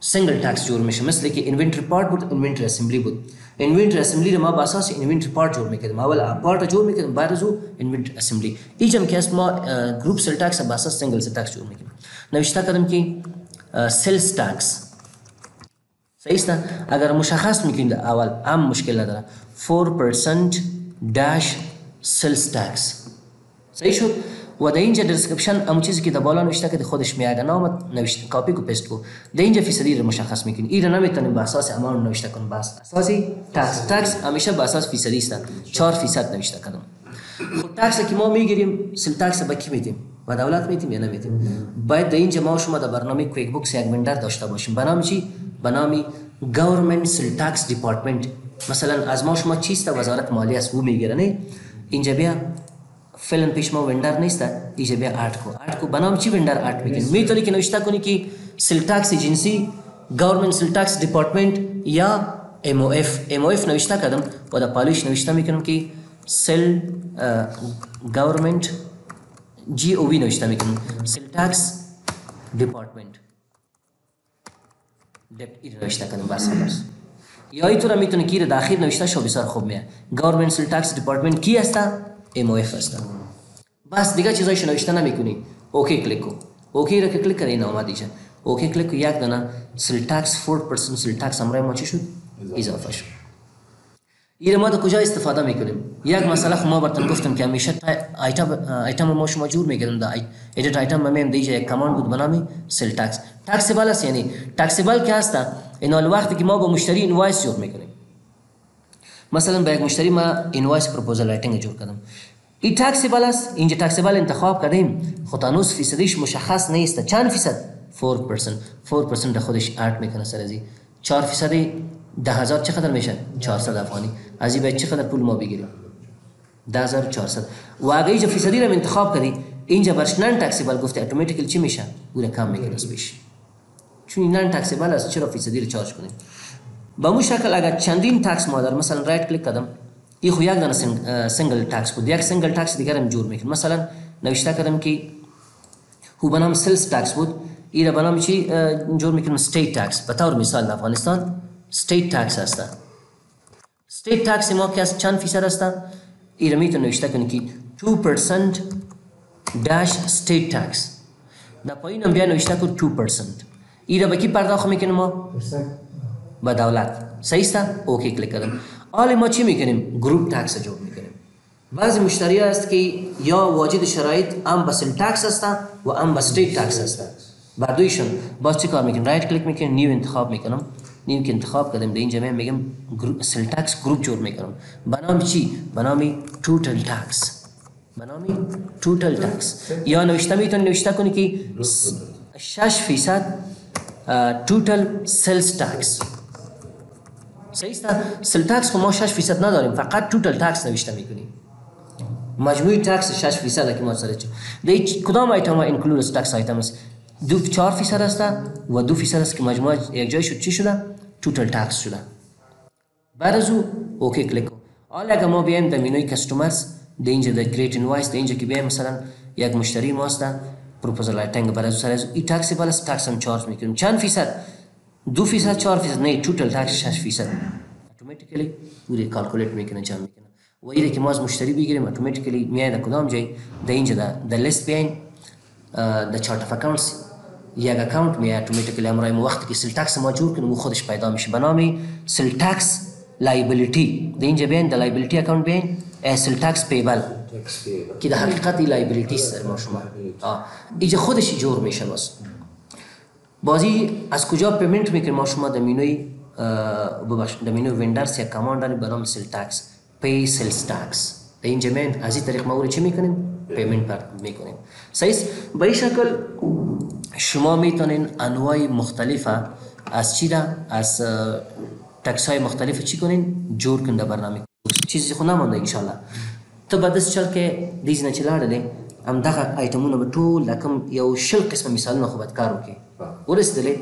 سنگل تکس جور میشه، مثل که اینونتری پارت بود، اینونتری اسمبلی بود. اینونتری اسمبلی رو ما اساس اینونتری پارت جور میکردیم، اول پارت جور میکردیم بعد از اون اینونتری اسمبلی. ایجم که از ما گروپ سل تکس با اساس سنگل سل تکس جور میکنیم. نوشته کردم که سلز تکس صحیح، اگر مشخص میکنید اول هم مشکل نداره چهار درصد داش سلز تکس صحیح شد. و در اینجا دسکریپشن هم چیزی که در بالا نوشته که خودش میاد نامت نوشته کپی کو پیست کو در اینجا فیصدی رو مشخص میکنید. این نمیتونیم بر اساس اماونت نوشته کنیم، بر اساس تکس تکس همیشه بر اساس فیصدی است. چهار درصد نوشته کردم. خود تکس که ما میگیریم سل تکس به کی میدیم؟ به دولت میدیم یا نمیدیم؟ باید در اینجا ما شما در برنامه کویک بوکس یک ویندر داشته باشیم به نام چی؟ به نامی گورنمنت سل تاکس دیپارتمنت. مثلا از ما شما چیست؟ وزارت مالیه است، او میگیره نه. اینجا بیا فعلا پیش ما وندر نیست، اینجا بیا آرت کو آرت کو به نام چی وندر آرت میگیره. میتونی که نوشته کنی که سل تاکس ایجنسی گورنمنت سل تاکس دیپارتمنت یا ام او اف. ام او اف نوشته کردم و در پالیش نوشته میکنم که سل گورنمنت جی او وی نوشته میکنم سل تاکس دیپارتمنت دپت ایر نوشته کنم بس بس. یا ای تو را میتونه که ایر داخل نوشته شو بسیار خوب میاد گورنمنت سل تاکس دیپارتمنت کی هستا؟ ام او اف هستا. بس دیگه چیزایش نوشته نمیکنی. اوکی کلیک کو اوکی را کلیک کردی نه اومد اینجا اوکی کلیک کو یک دانه سل تاکس چهار درصد سل تاکس امرای ما چی شد؟ اضافه شد. ایر ما کجا استفاده میکنیم؟ یک مسئله ما براتون گفتم که همیشه آیتم آیتم ما شما جور میگیریم دا ادیت آیتم ما میم دیجه یک کماند بود بنامی سل تاکس. تاکسیبل است یعنی تاکسیبل که هستا این اول وقتی که ما با مشتری اینوایس جور میکنیم. مثلا به یک مشتری ما اینوایس پروپوزال رایتینگ جور کردم، این تاکسیبل است. اینجا تاکسیبل انتخاب کردیم خود هنوز فیصدیش مشخص نیست، چند فیصد؟ چهار درصد چهار درصد در خودش آرت میکنه سرازی چهار درصد ده هزار چقدر میشه؟ چهارصد افغانی. از این باید چقدر پول ما بگیریم؟ ده هزار و چهارصد. و اگه اینجا فیصدی رو انتخاب کردی اینجا برش نان تاکسیبل گفته اتوماتیکلی چی میشه؟ او را کم میکنه از پیش، چون نان تاکسیبل است چرا فیصدی رو چارج کنیم؟ به اون شکل اگر چندین تاکس ما داریم مثلا رایت کلیک کردم این خو یک دانه سنگل تاکس بود، یک سنگل تاکس دیگه هم جور میکنم. مثلا نوشته کردم که هو به نام سلز تاکس بود، این را به نام چی جور میکنم؟ استیت تاکس. به طور مثال در افغانستان استیت تاکس هستا. استیت تاکس ما که چند فیصد هستا؟ این را میتونم نوشته کنم که دو درصد داش استیت تاکس. در پایین هم بیا نوشته کنم دو درصد. این را به کی پرداخت میکنیم ما؟ به دولت. صحیح است؟ اوکی کلیک کردم. حالا ما چی میکنیم؟ گروپ تاکس جور میکنیم. بعضی مشتری هست که یا واجد شرایط هم به سل تاکس هستا و هم به استیت تاکس هستا. بعد دویشون باز چی کار میکنیم؟ رایت کلیک میکنیم، نیو انتخاب میکنم. نیو که انتخاب کردم در اینجا من میگم سل تاکس گروپ جور میکنم. به نام چی؟ به نام توتال تاکس. به نام توتال تاکس. یا نوشته میتونی نوشته کنی که شش درصد توتال سلز تاکس. صحیح است؟ سل تاکس کو ما شش درصد نداریم، فقط توتال تاکس نوشته میکنیم. مجموعی تاکس شش درصد که ما سرچ. دیگه کدام آیتم ها اینکلود تاکس آیتم است؟ دو چهار فیصد هستن و دو فیصد است که مجموع یک جای شد چی شده؟ توتال تکس شده. بعد از او اوکی کلیک کن. حالا اگه ما بیایم در مینوی کاستومرز در اینجا در گریت انوایس در اینجا که بیایم مثلا یک مشتری ما هستن پروپوزال رایتنگ بعد از سر از این تکس بالا است تکس هم چارج میکنیم چند فیصد؟ دو فیصد چهار فیصد نه توتال تکس شش فیصد اتوماتیکلی پوری کالکولیت میکنه چند میکنه و اینه که ما از مشتری بگیریم اتوماتیکلی میاد کدام جای در اینجا در لیست بیاین در چارت اف اکاونتس یک اکاونت می اتوماتیکلی امرای وقتی که سل تکس ما جور کنه خودش پیدا میشه به نام سل تکس لایبیلیتی در اینجا بیاین در لایبیلیتی اکاونت بیاین سل تکس پیبل که در حقیقت لایبیلیتی سر ما شما اینجا خودش جور میشه باز بازی از کجا پیمنت میکنیم ما شما در مینوی ببخشید در مینوی وندرز یا کاماند به نام سل تکس پی سلز تکس در اینجا میایم از این طریق ما چی میکنیم پیمنت پر میکنیم صحیح به این شکل شما میتونین انواع مختلف از چی را از تکس های مختلف چی کنین جور کنین در برنامه چیزی خود نمانده ان شاء الله تو بعد از چل که دیز نه چلاړه دي ام دغه آیتمونه به ټول لکم یو شل قسم مثالونه خو بد کارو کې ورسته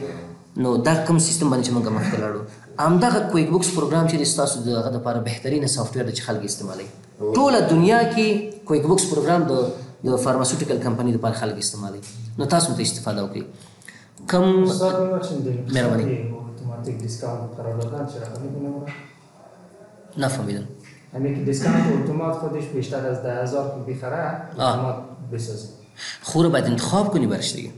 نو دا کوم سیستم باندې موږ مختلفو ام دغه کویک بوکس پروګرام چې تاسو دغه لپاره بهترین سافټویر د خلک استعمالي ټول دنیا کې کویک بوکس پروګرام د فارماسیوټیکل کمپنی لپاره خلک استعمالي نو تاسو ته استفاده وکړئ کم مهرباني اتوماتیک ډیسکاونټ قرار دادن چرا نمیدونم نفهمیدم همین که دیسکانت اتومات خودش بیشتر از ده هزار که بخره اتومات بسازه خوره بعد انتخاب کنی برش دیگه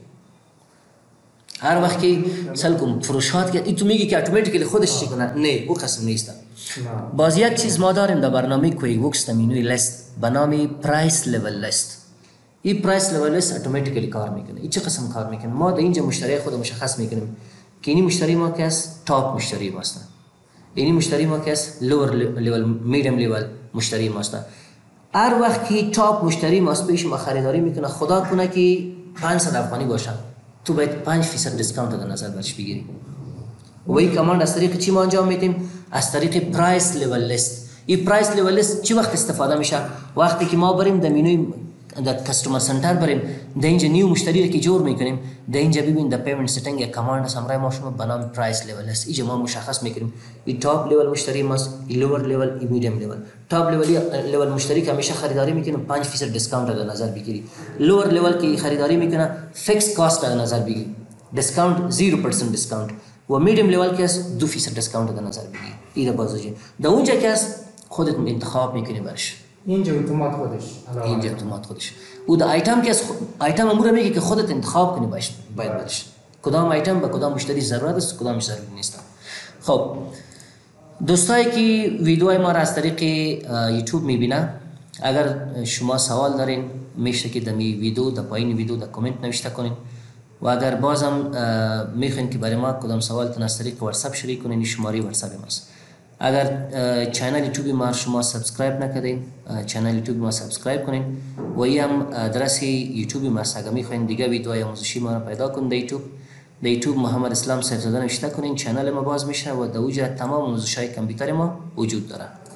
هر وقت که مثلا کوم فروشات که تو میگی که اتوماتیکلی خودش چی کنه نه اون قسم نیست باز یک چیز ما داریم در برنامه کویک بوکس تامینوی لیست به نام پرایس لول لیست این پرایس لول لیست اتوماتیکلی کار میکنه این چه قسم کار میکنه ما در اینجا مشتری خود مشخص میکنیم که این مشتری ما که است تاپ مشتری ماست این مشتری ما که است لور لیول میدیم لیول مشتری ماست. هر وقت که تاپ مشتری ماست پیش ما خریداری میکنه خدا کنه که پانصد افغانی باشه تو باید پنج فیصد دیسکاونت در نظر برش بگیری. و این کاماند از طریق چی ما انجام میدیم؟ از طریق پرایس لیول لیست. این پرایس لیول لیست چی وقت استفاده میشه؟ وقتی که ما بریم در مینوی در کاستمر سنتر بریم در اینجا نیو مشتری که جور میکنیم در اینجا ببین در پیمنت سیتینگ یا کاماند سمرای ما شما به نام پرایس لیول است اینجا ما مشخص میکنیم این تاپ لیول مشتری ماست این لور لیول این میدیم لیول تاپ لیول لیول مشتری که همیشه خریداری میکنه پنج فیصد دیسکاونت در نظر بگیری لور لیول که خریداری میکنه فکس کاست در نظر بگیر دیسکاونت صفر درصد دیسکاونت و میدیم لیول که است دو فیصد دیسکاونت در نظر بگیر اینا بازوجه در اونجا که است خودت انتخاب میکنی برش اینجا اتومات خودش اینجا اتومات خودش او د آیتم که از آیتم امور میگه که خودت انتخاب کنی باش باید باش کدام آیتم به کدام مشتری ضرورت است کدام ضروری نیست خب دوستایی که ویدیوهای ما را از طریق یوتیوب میبینن اگر شما سوال دارین میشه که دمی ویدیو د پایین ویدیو د کامنت نوشته کنین و اگر بازم میخواین که برای ما کدام سوالتون از طریق واتس اپ شریک کنین شماره واتس اپ ماست اگر چینل یوتیوب ما شما سابسکرایب نکردین چینل یوتیوب ما سابسکرایب کنین و هم آدرس یوتیوب ما ساگه میخواین دیگه ویدیوهای آموزشی ما را پیدا کنین در یوتیوب در یوتیوب محمد اسلام سیفزاده نوشته کنین چینل ما باز میشه و در اوج تمام آموزش‌های کامپیوتر ما وجود داره.